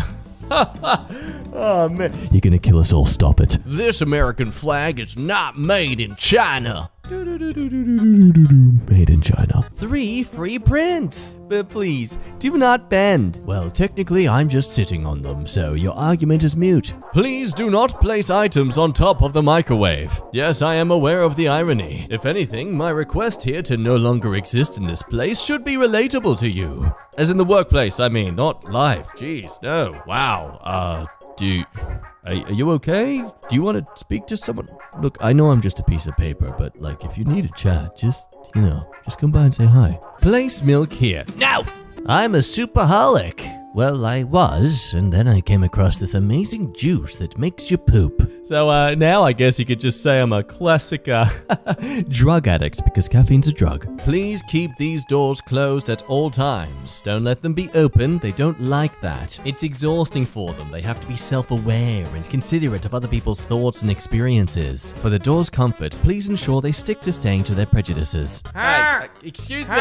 Oh man. You're gonna kill us all, stop it. This American flag is not made in China. Made in China. 3 free prints, but please do not bend. Well, technically I'm just sitting on them, so your argument is moot. Please do not place items on top of the microwave. Yes, I am aware of the irony. If anything, my request here to no longer exist in this place should be relatable to you. As in the workplace, I mean, not life. Jeez, no, wow. Are you okay? Do you want to speak to someone? Look, I know I'm just a piece of paper, but like if you need a chat, just, you know, just come by and say hi. Place milk here. No! I'm a superholic. Well, I was, and then I came across this amazing juice that makes you poop. So now I guess you could just say I'm a classic drug addict because caffeine's a drug. Please keep these doors closed at all times. Don't let them be open. They don't like that. It's exhausting for them. They have to be self-aware and considerate of other people's thoughts and experiences. For the door's comfort, please ensure they stick to staying to their prejudices. Hey, excuse me.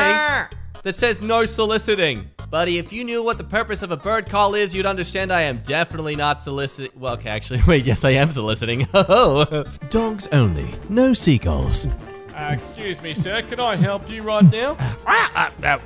That says no soliciting. Buddy, if you knew what the purpose of a bird call is, you'd understand I am definitely not soliciting. Well, okay, actually, wait, yes, I am soliciting. Dogs only, no seagulls. Excuse me, sir. Can I help you right now?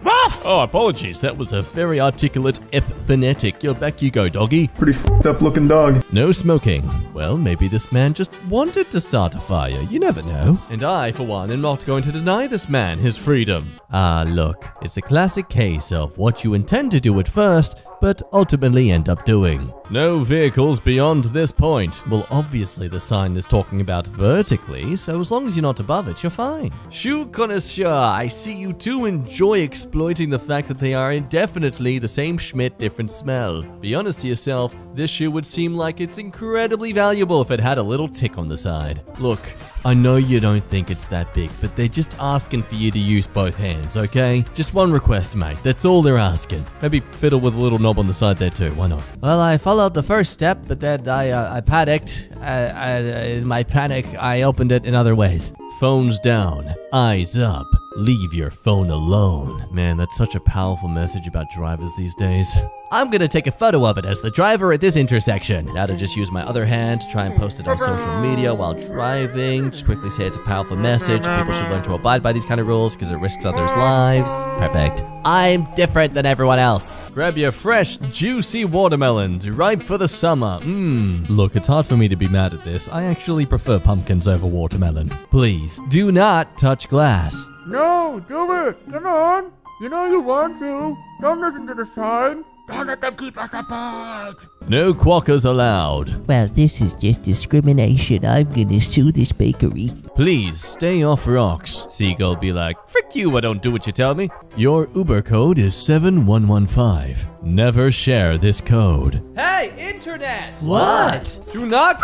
Ruff! Oh, apologies. That was a very articulate F phonetic. You're back, you go, doggy. Pretty f***ed up looking dog. No smoking. Well, maybe this man just wanted to start a fire. You never know. And I, for one, am not going to deny this man his freedom. Ah, look. It's a classic case of what you intend to do at first, but ultimately end up doing. No vehicles beyond this point. Well, obviously the sign is talking about vertically, so as long as you're not above it, you're fine. Shoe connoisseur, I see you too enjoy exploiting the fact that they are indefinitely the same Schmidt, different smell. Be honest to yourself, this shoe would seem like it's incredibly valuable if it had a little tick on the side. Look, I know you don't think it's that big, but they're just asking for you to use both hands, okay? Just one request, mate. That's all they're asking. Maybe fiddle with a little knob on the side there too, why not? Well, I followed the first step, but then I panicked. In my panic, I opened it in other ways. Phones down, eyes up, leave your phone alone. Man, that's such a powerful message about drivers these days. I'm gonna take a photo of it as the driver at this intersection. Now to just use my other hand to try and post it on social media while driving. Just quickly say it's a powerful message. People should learn to abide by these kind of rules because it risks others' lives. Perfect. I'm different than everyone else. Grab your fresh, juicy watermelons, ripe for the summer. Mmm. Look, it's hard for me to be mad at this. I actually prefer pumpkins over watermelon. Please. Do not touch glass. No, do it. Come on. You know you want to. Don't listen to the sign. Don't let them keep us apart. No quackers allowed. Well, this is just discrimination. I'm gonna sue this bakery. Please stay off rocks. Seagull be like, frick you, I don't do what you tell me. Your Uber code is 7115. Never share this code. Hey, internet! What? Do not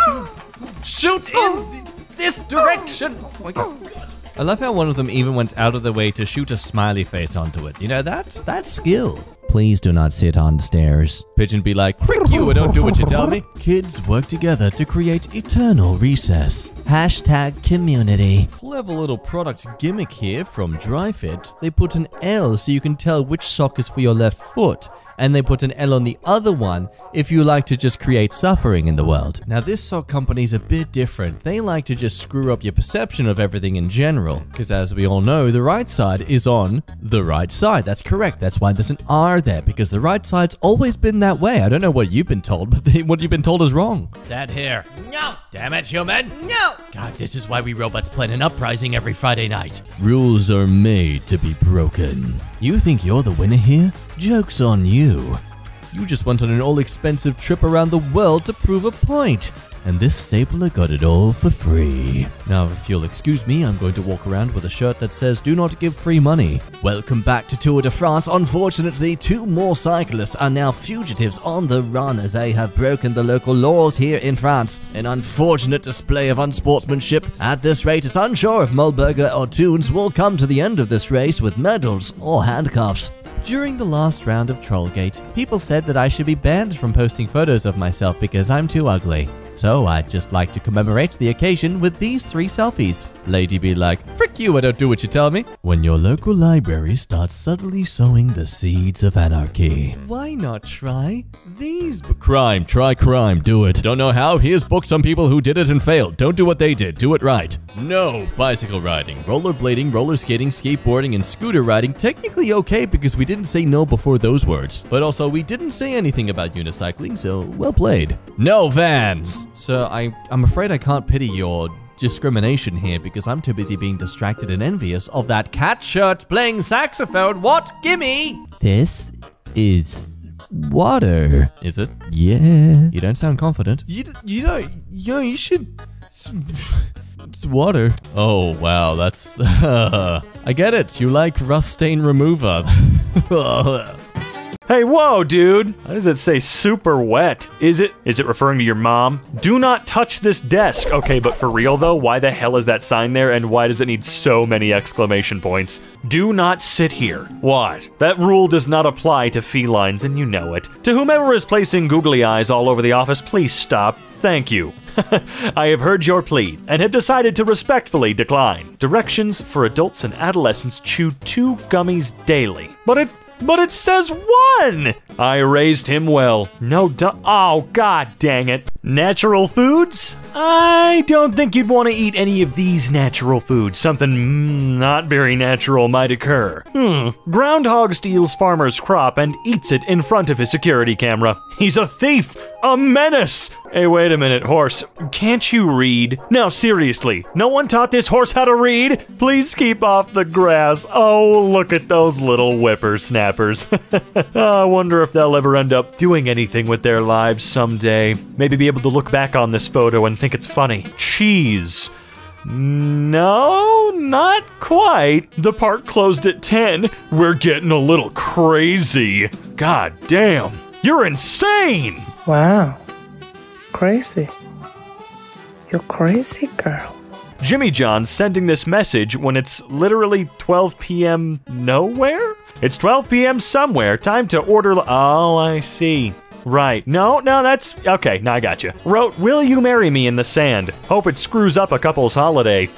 shoot in this direction. Oh my god. I love how one of them even went out of their way to shoot a smiley face onto it. You know, that's skill. Please do not sit on stairs. Pigeon be like, frick you, I don't do what you tell me. Kids work together to create eternal recess. Hashtag community. Clever little product gimmick here from DryFit. They put an L so you can tell which sock is for your left foot. And they put an L on the other one if you like to just create suffering in the world. Now this sock company's a bit different. They like to just screw up your perception of everything in general. Because as we all know, the right side is on the right side. That's correct. That's why there's an R there, because the right side's always been that way. I don't know what you've been told, but what you've been told is wrong. Stand here. No. Damn it, human. No. God, this is why we robots plan an uprising every Friday night. Rules are made to be broken. You think you're the winner here? Joke's on you. You just went on an all-expensive trip around the world to prove a point. And this stapler got it all for free. Now, if you'll excuse me, I'm going to walk around with a shirt that says, do not give free money. Welcome back to Tour de France. Unfortunately, two more cyclists are now fugitives on the run as they have broken the local laws here in France. An unfortunate display of unsportsmanship. At this rate, it's unsure if Mulberger or Toons will come to the end of this race with medals or handcuffs. During the last round of Trollgate, people said that I should be banned from posting photos of myself because I'm too ugly. So I'd just like to commemorate the occasion with these three selfies. Lady be like, frick you, I don't do what you tell me. When your local library starts subtly sowing the seeds of anarchy. Why not try these? Crime, try crime, do it. Don't know how, here's books on people who did it and failed. Don't do what they did, do it right. No, bicycle riding, rollerblading, roller skating, skateboarding, and scooter riding, technically okay because we didn't say no before those words. But also we didn't say anything about unicycling, so well played. No vans. So I'm afraid I can't pity your discrimination here because I'm too busy being distracted and envious of that cat shirt playing saxophone. What? Gimme! This is water. Is it? Yeah. You don't sound confident. You know, you should... It's water. Oh, wow, that's... I get it. You like rust stain remover. Hey, whoa, dude! Why does it say super wet? Is it referring to your mom? Do not touch this desk! Okay, but for real though, why the hell is that sign there and why does it need so many exclamation points? Do not sit here. What? That rule does not apply to felines and you know it. To whomever is placing googly eyes all over the office, please stop. Thank you. I have heard your plea and have decided to respectfully decline. Directions for adults and adolescents: chew 2 gummies daily. But it But it says 1! I raised him well. No duh. Oh, god dang it. Natural foods? I don't think you'd want to eat any of these natural foods. Something not very natural might occur. Groundhog steals farmer's crop and eats it in front of his security camera. He's a thief! A menace! Hey, wait a minute, horse. Can't you read? Now, seriously, no one taught this horse how to read? Please keep off the grass. Oh, look at those little whippersnappers. I wonder if they'll ever end up doing anything with their lives someday. Maybe be able to look back on this photo and think it's funny. Cheese. No, not quite. The park closed at 10. We're getting a little crazy. God damn. You're insane! Wow. Crazy. You're crazy, girl. Jimmy John's sending this message when it's literally 12 p.m. nowhere? It's 12 p.m. somewhere. Time to order. Oh, I see. Right. No, that's... Okay, now I got you. Wrote, "Will you marry me?" in the sand. Hope it screws up a couple's holiday.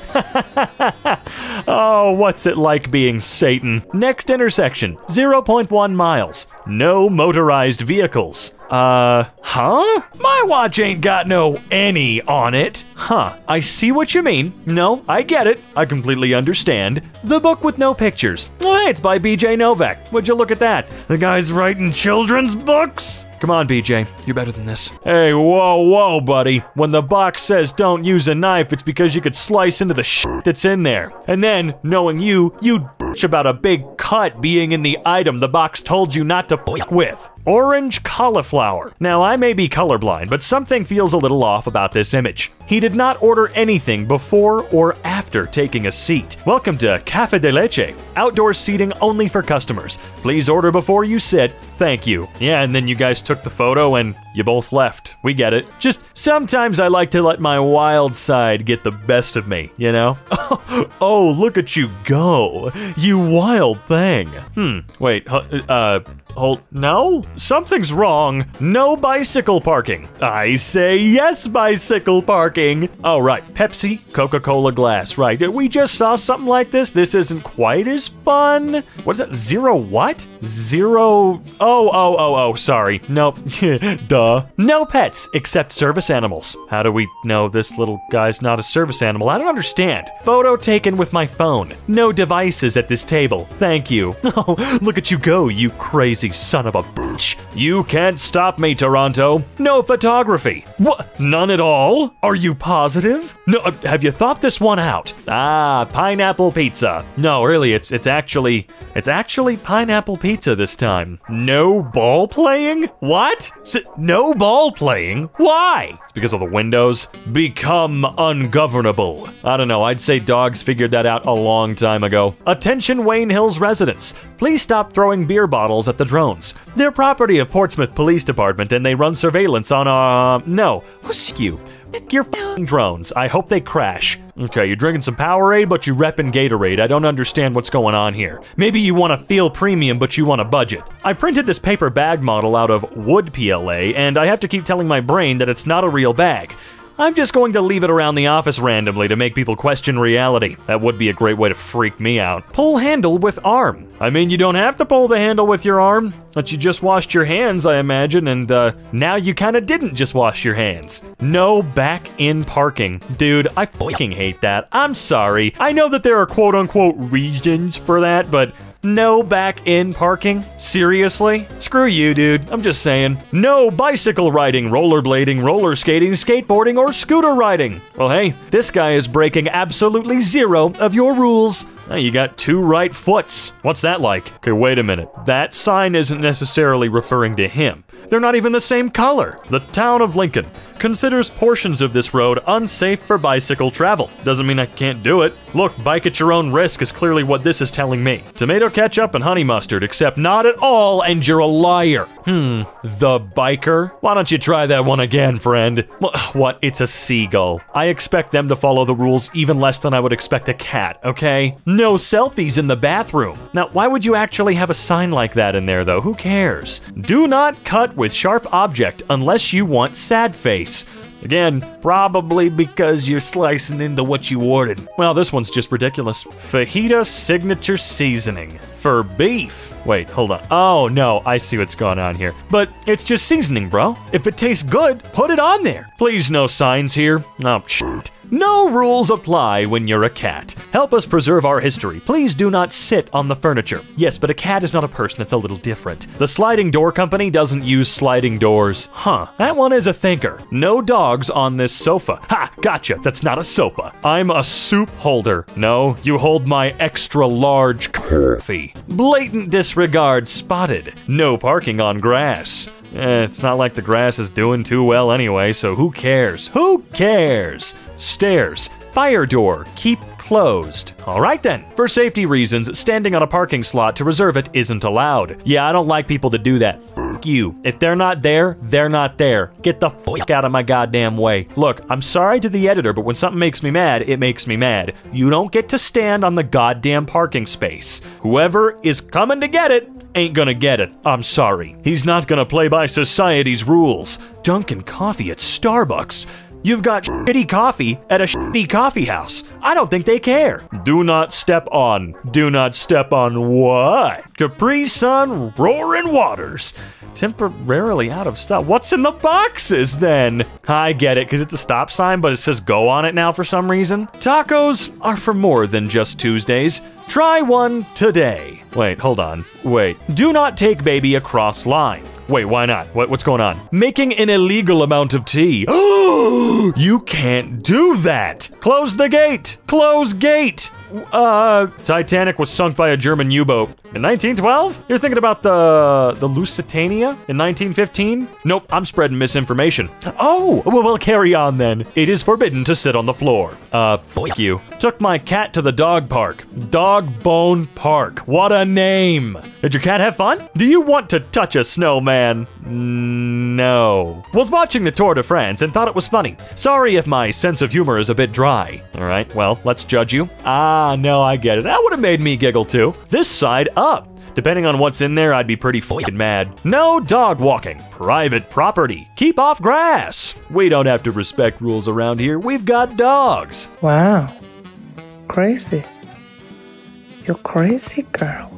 Oh, what's it like being Satan? Next intersection, 0.1 miles. No motorized vehicles. Huh? My watch ain't got no any on it. Huh, I see what you mean. No, I get it. I completely understand. The book with no pictures. Oh, hey, it's by B.J. Novak. Would you look at that? The guy's writing children's books? Come on, B.J., you're better than this. Hey, whoa, buddy. When the box says don't use a knife, it's because you could slice into the shit that's in there. And then, knowing you, you'd bitch about a big cut being in the item the box told you not to fuck with. Orange cauliflower. Now, I may be colorblind, but something feels a little off about this image. He did not order anything before or after taking a seat. Welcome to Café de Leche. Outdoor seating only for customers. Please order before you sit. Thank you. Yeah, and then you guys took the photo and you both left. We get it. Just sometimes I like to let my wild side get the best of me, you know? Oh, look at you go. You wild thing. Wait, hold, no? Something's wrong. No bicycle parking. I say yes, bicycle parking. Oh, right. Pepsi, Coca-Cola glass. Right. We just saw something like this. This isn't quite as fun. What is that? Zero what? Zero. Oh, sorry. Nope. Duh. No pets except service animals. How do we know this little guy's not a service animal? I don't understand. Photo taken with my phone. No devices at this table. Thank you. Oh, look at you go, you crazy son of a bitch. You can't stop me, Toronto. No photography. What? None at all? Are you positive? No, have you thought this one out? Ah, pineapple pizza. No, really, it's actually pineapple pizza this time. No ball playing? What? No ball playing? Why? It's because of the windows. Become ungovernable. I don't know, I'd say dogs figured that out a long time ago. Attention Wayne Hills residents. Please stop throwing beer bottles at the drones. They're property of Portsmouth Police Department and they run surveillance on, no. Skew. Your f***ing drones. I hope they crash. Okay, you're drinking some Powerade, but you reppin' Gatorade. I don't understand what's going on here. Maybe you want to feel premium, but you want a budget. I printed this paper bag model out of wood PLA, and I have to keep telling my brain that it's not a real bag. I'm just going to leave it around the office randomly to make people question reality. That would be a great way to freak me out. Pull handle with arm. I mean, you don't have to pull the handle with your arm, but you just washed your hands, I imagine, and now you kinda didn't just wash your hands. No back-in parking. Dude, I fucking hate that. I'm sorry. I know that there are quote-unquote reasons for that, but no back-in parking? Seriously? Screw you, dude. I'm just saying. No bicycle riding, rollerblading, roller skating, skateboarding, or scooter riding. Well, hey, this guy is breaking absolutely zero of your rules. Oh, you got two right foots. What's that like? Okay, wait a minute. That sign isn't necessarily referring to him. They're not even the same color. The town of Lincoln considers portions of this road unsafe for bicycle travel. Doesn't mean I can't do it. Look, bike at your own risk is clearly what this is telling me. Tomato ketchup and honey mustard, except not at all, and you're a liar. The biker? Why don't you try that one again, friend? What? It's a seagull. I expect them to follow the rules even less than I would expect a cat, okay? No selfies in the bathroom. Now, why would you actually have a sign like that in there, though? Who cares? Do not cut with sharp object unless you want sad face. Again, probably because you're slicing into what you ordered. Well, this one's just ridiculous. Fajita Signature Seasoning for beef. Wait, hold on. Oh no, I see what's going on here. But it's just seasoning, bro. If it tastes good, put it on there. Please, no signs here. Oh, shit. No rules apply when you're a cat. Help us preserve our history. Please do not sit on the furniture. Yes, but a cat is not a person, it's a little different. The Sliding Door Company doesn't use sliding doors. Huh, that one is a thinker. No dogs on this sofa. Ha, gotcha, that's not a sofa. I'm a soup holder. No, you hold my extra large coffee. Blatant disregard spotted. No parking on grass. It's not like the grass is doing too well anyway, so who cares? Who cares? Stairs. Fire door. Keep closed. All right then. For safety reasons, standing on a parking slot to reserve it isn't allowed. Yeah, I don't like people that do that. Fuck you. If they're not there, they're not there. Get the fuck out of my goddamn way. Look, I'm sorry to the editor, but when something makes me mad, it makes me mad. You don't get to stand on the goddamn parking space. Whoever is coming to get it ain't gonna get it. I'm sorry. He's not gonna play by society's rules. Dunkin' coffee at Starbucks. You've got shitty coffee at a shitty coffee house. I don't think they care. Do not step on. Do not step on what? Capri Sun Roaring Waters. Temporarily out of stock. What's in the boxes then? I get it, because it's a stop sign, but it says go on it now for some reason. Tacos are for more than just Tuesdays. Try one today. Wait, hold on. Wait. Do not take baby across line. Wait, why not? What's going on? Making an illegal amount of tea. Oh, you can't do that. Close the gate. Close gate. Titanic was sunk by a German U-boat. In 1912? You're thinking about the Lusitania in 1915? Nope, I'm spreading misinformation. Oh, well, we'll carry on then. It is forbidden to sit on the floor. Fuck you. Took my cat to the dog park. Dog Bone Park. What a name. Did your cat have fun? Do you want to touch a snowman? No. Was watching the Tour de France and thought it was funny. Sorry if my sense of humor is a bit dry. All right, well, let's judge you. Ah, no, I get it. That would have made me giggle too. This side up. Depending on what's in there, I'd be pretty fucking mad. No dog walking. Private property. Keep off grass. We don't have to respect rules around here. We've got dogs. Wow. Crazy. You're crazy, girl.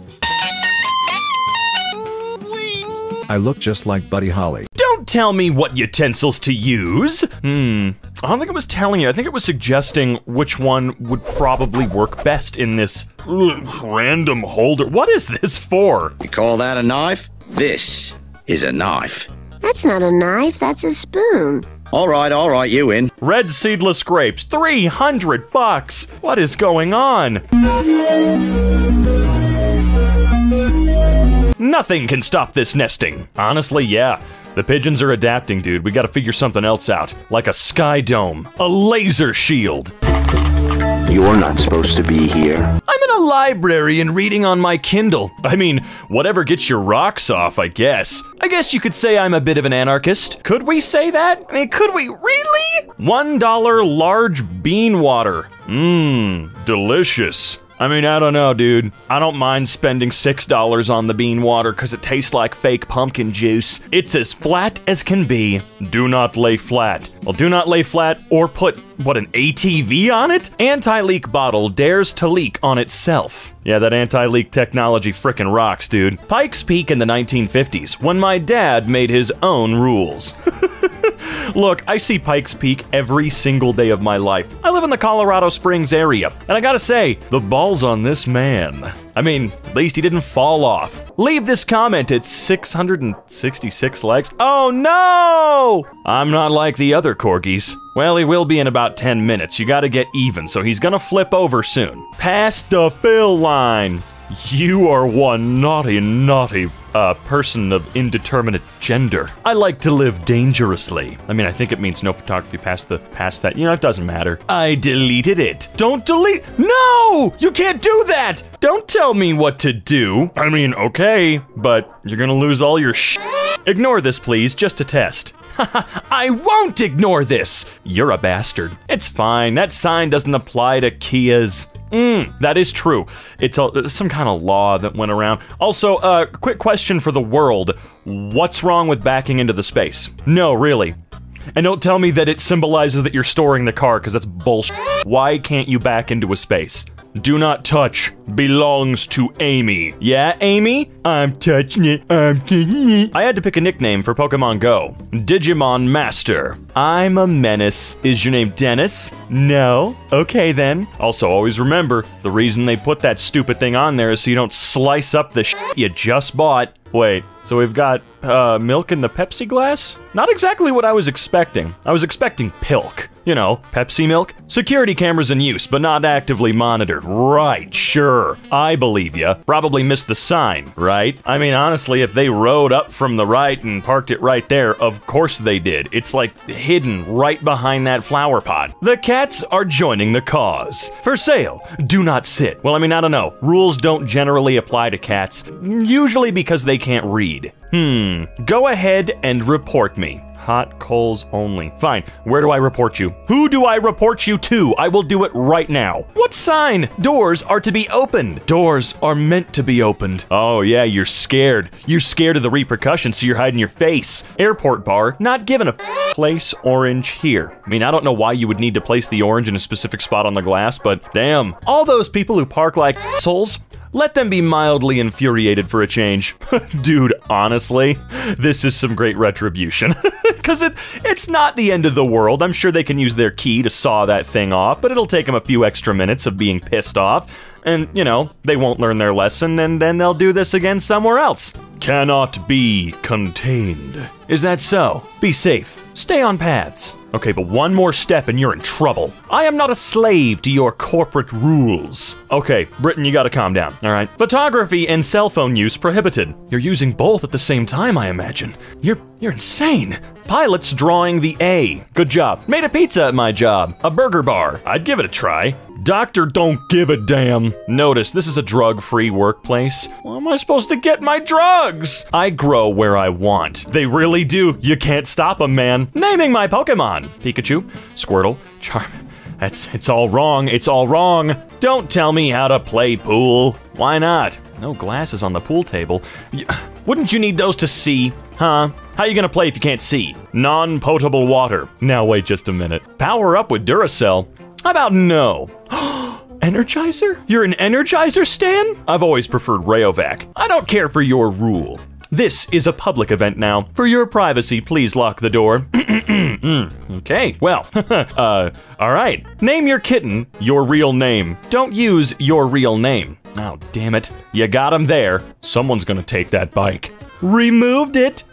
I look just like Buddy Holly. Don't tell me what utensils to use. I don't think it was telling you. I think it was suggesting which one would probably work best in this random holder. What is this for? You call that a knife? This is a knife. That's not a knife, that's a spoon. All right, you win. Red seedless grapes, $300. What is going on? Nothing can stop this nesting. Honestly, yeah. The pigeons are adapting, dude. We gotta figure something else out. Like a sky dome. A laser shield. You're not supposed to be here. I'm in a library and reading on my Kindle. I mean, whatever gets your rocks off, I guess. I guess you could say I'm a bit of an anarchist. Could we say that? I mean, could we really? $1 large bean water. Delicious. I mean, I don't know, dude. I don't mind spending $6 on the bean water because it tastes like fake pumpkin juice. It's as flat as can be. Do not lay flat. Well, do not lay flat or put, what, an ATV on it? Anti-leak bottle dares to leak on itself. Yeah, that anti-leak technology frickin' rocks, dude. Pikes Peak in the 1950s, when my dad made his own rules. Look, I see Pikes Peak every single day of my life. I live in the Colorado Springs area, and I gotta say, the ball's on this man. I mean, at least he didn't fall off. Leave this comment at 666 likes. Oh no! I'm not like the other corgis. Well, he will be in about 10 minutes. You gotta get even, so he's gonna flip over soon. Past the fill line. You are one naughty, naughty person of indeterminate gender. I like to live dangerously. I mean, I think it means no photography past that. You know, it doesn't matter. I deleted it. Don't delete. No, you can't do that. Don't tell me what to do. I mean, okay, but you're gonna lose all your sh. Ignore this, please, just to test. I won't ignore this. You're a bastard. It's fine. That sign doesn't apply to Kias. That is true. It's some kind of law that went around. Also, quick question for the world. What's wrong with backing into the space? No, really. And don't tell me that it symbolizes that you're storing the car, because that's bullshit. Why can't you back into a space? Do not touch belongs to Amy. Yeah, Amy? I'm touching it, I'm touching it. I had to pick a nickname for Pokemon Go. Digimon Master. I'm a menace. Is your name Dennis? No? Okay then. Also, always remember, the reason they put that stupid thing on there is so you don't slice up the shit you just bought. Wait, so we've got, milk in the Pepsi glass? Not exactly what I was expecting. I was expecting pilk. You know, Pepsi milk. Security cameras in use, but not actively monitored. Right, sure. I believe ya. Probably missed the sign, right? I mean, honestly, if they rode up from the right and parked it right there, of course they did. It's like hidden right behind that flower pot. The cats are joining the cause. For sale, do not sit. Well, I mean, I don't know. Rules don't generally apply to cats, usually because they can't read. Go ahead and report me. Hot coals only. Fine, where do I report you? Who do I report you to? I will do it right now. What sign? Doors are to be opened. Doors are meant to be opened. Oh yeah, you're scared. You're scared of the repercussions, so you're hiding your face. Airport bar, not given a place orange here. I mean, I don't know why you would need to place the orange in a specific spot on the glass, but damn. All those people who park like assholes, let them be mildly infuriated for a change. Dude, honestly, this is some great retribution. Because it's not the end of the world. I'm sure they can use their key to saw that thing off, but it'll take them a few extra minutes of being pissed off. And, you know, they won't learn their lesson, and then they'll do this again somewhere else. Cannot be contained. Is that so? Be safe. Stay on paths. Okay, but one more step and you're in trouble. I am not a slave to your corporate rules. Okay, Britain, you gotta calm down, all right? Photography and cell phone use prohibited. You're using both at the same time, I imagine. You're insane. Pilots drawing the A. Good job. Made a pizza at my job. A burger bar. I'd give it a try. Doctor don't give a damn. Notice, this is a drug-free workplace. Where am I supposed to get my drugs? I grow where I want. They really do. You can't stop them, man. Naming my Pokemon. Pikachu, Squirtle, Charmander. It's all wrong, it's all wrong. Don't tell me how to play pool. Why not? No glasses on the pool table. Wouldn't you need those to see, huh? How you gonna play if you can't see? Non-potable water. Now wait just a minute. Power up with Duracell. How about no? Energizer? You're an Energizer stan? I've always preferred Rayovac. I don't care for your rule. This is a public event now. For your privacy, please lock the door. Okay, well, all right. Name your kitten your real name. Don't use your real name. Oh, damn it. You got him there. Someone's gonna take that bike. Removed it.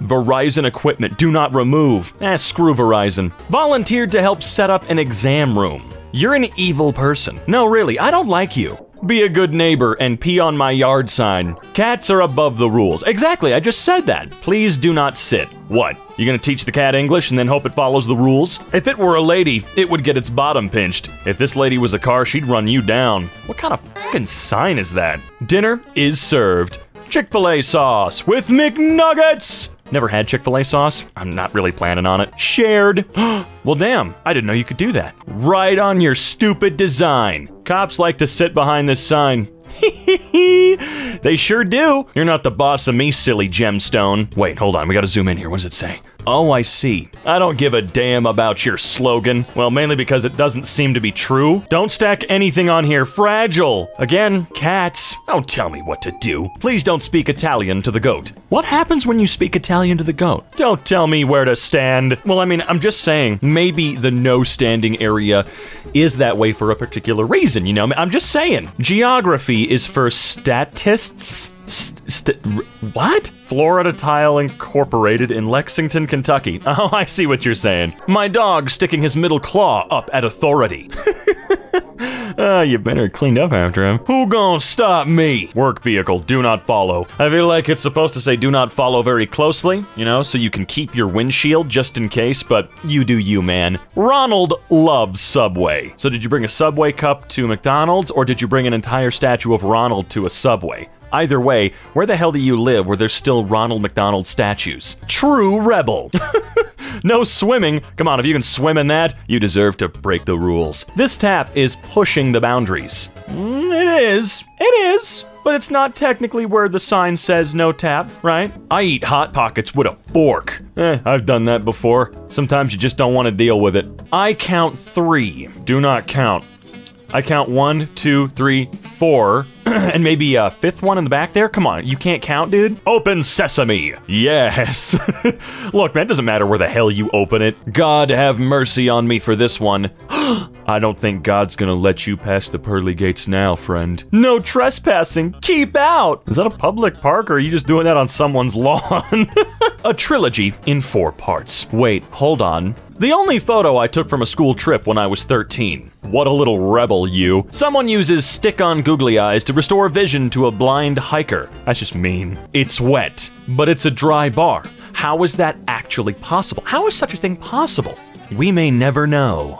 Verizon equipment, do not remove. Screw Verizon. Volunteered to help set up an exam room. You're an evil person. No, really, I don't like you. Be a good neighbor and pee on my yard sign. Cats are above the rules. Exactly, I just said that. Please do not sit. What? You gonna teach the cat English and then hope it follows the rules? If it were a lady, it would get its bottom pinched. If this lady was a car, she'd run you down. What kind of fucking sign is that? Dinner is served. Chick-fil-A sauce with McNuggets! Never had Chick-fil-A sauce. I'm not really planning on it. Shared. Well, damn, I didn't know you could do that. Right on your stupid design. Cops like to sit behind this sign. They sure do. You're not the boss of me, silly gemstone. Wait, hold on, we gotta zoom in here. What does it say? Oh, I see. I don't give a damn about your slogan. Well, mainly because it doesn't seem to be true. Don't stack anything on here. Fragile. Again, cats. Don't tell me what to do. Please don't speak Italian to the goat. What happens when you speak Italian to the goat? Don't tell me where to stand. Well, I mean, I'm just saying, maybe the no standing area is that way for a particular reason, you know? I'm just saying. Geography is for statists. What? Florida Tile Incorporated in Lexington, Kentucky. Oh, I see what you're saying. My dog sticking his middle claw up at authority. You better clean up after him. Who gonna stop me? Work vehicle, do not follow. I feel like it's supposed to say do not follow very closely, you know, so you can keep your windshield just in case, but you do you, man. Ronald loves Subway. So did you bring a Subway cup to McDonald's, or did you bring an entire statue of Ronald to a Subway? Either way, where the hell do you live where there's still Ronald McDonald statues? True rebel. No swimming. Come on, if you can swim in that, you deserve to break the rules. This tap is pushing the boundaries. It is. It is. but it's not technically where the sign says no tap, right? I eat Hot Pockets with a fork. I've done that before. Sometimes you just don't want to deal with it. I count three. Do not count. I count 1, 2, 3, 4, and maybe a fifth one in the back there? Come on, you can't count, dude? Open sesame! Yes! Look, man, it doesn't matter where the hell you open it. God have mercy on me for this one. I don't think God's gonna let you pass the pearly gates now, friend. No trespassing! Keep out! Is that a public park, or are you just doing that on someone's lawn? A trilogy in 4 parts. Wait, hold on. The only photo I took from a school trip when I was 13. What a little rebel, you. Someone uses stick-on googly eyes to restore vision to a blind hiker. That's just mean. It's wet, but it's a dry bar. How is that actually possible? How is such a thing possible? We may never know.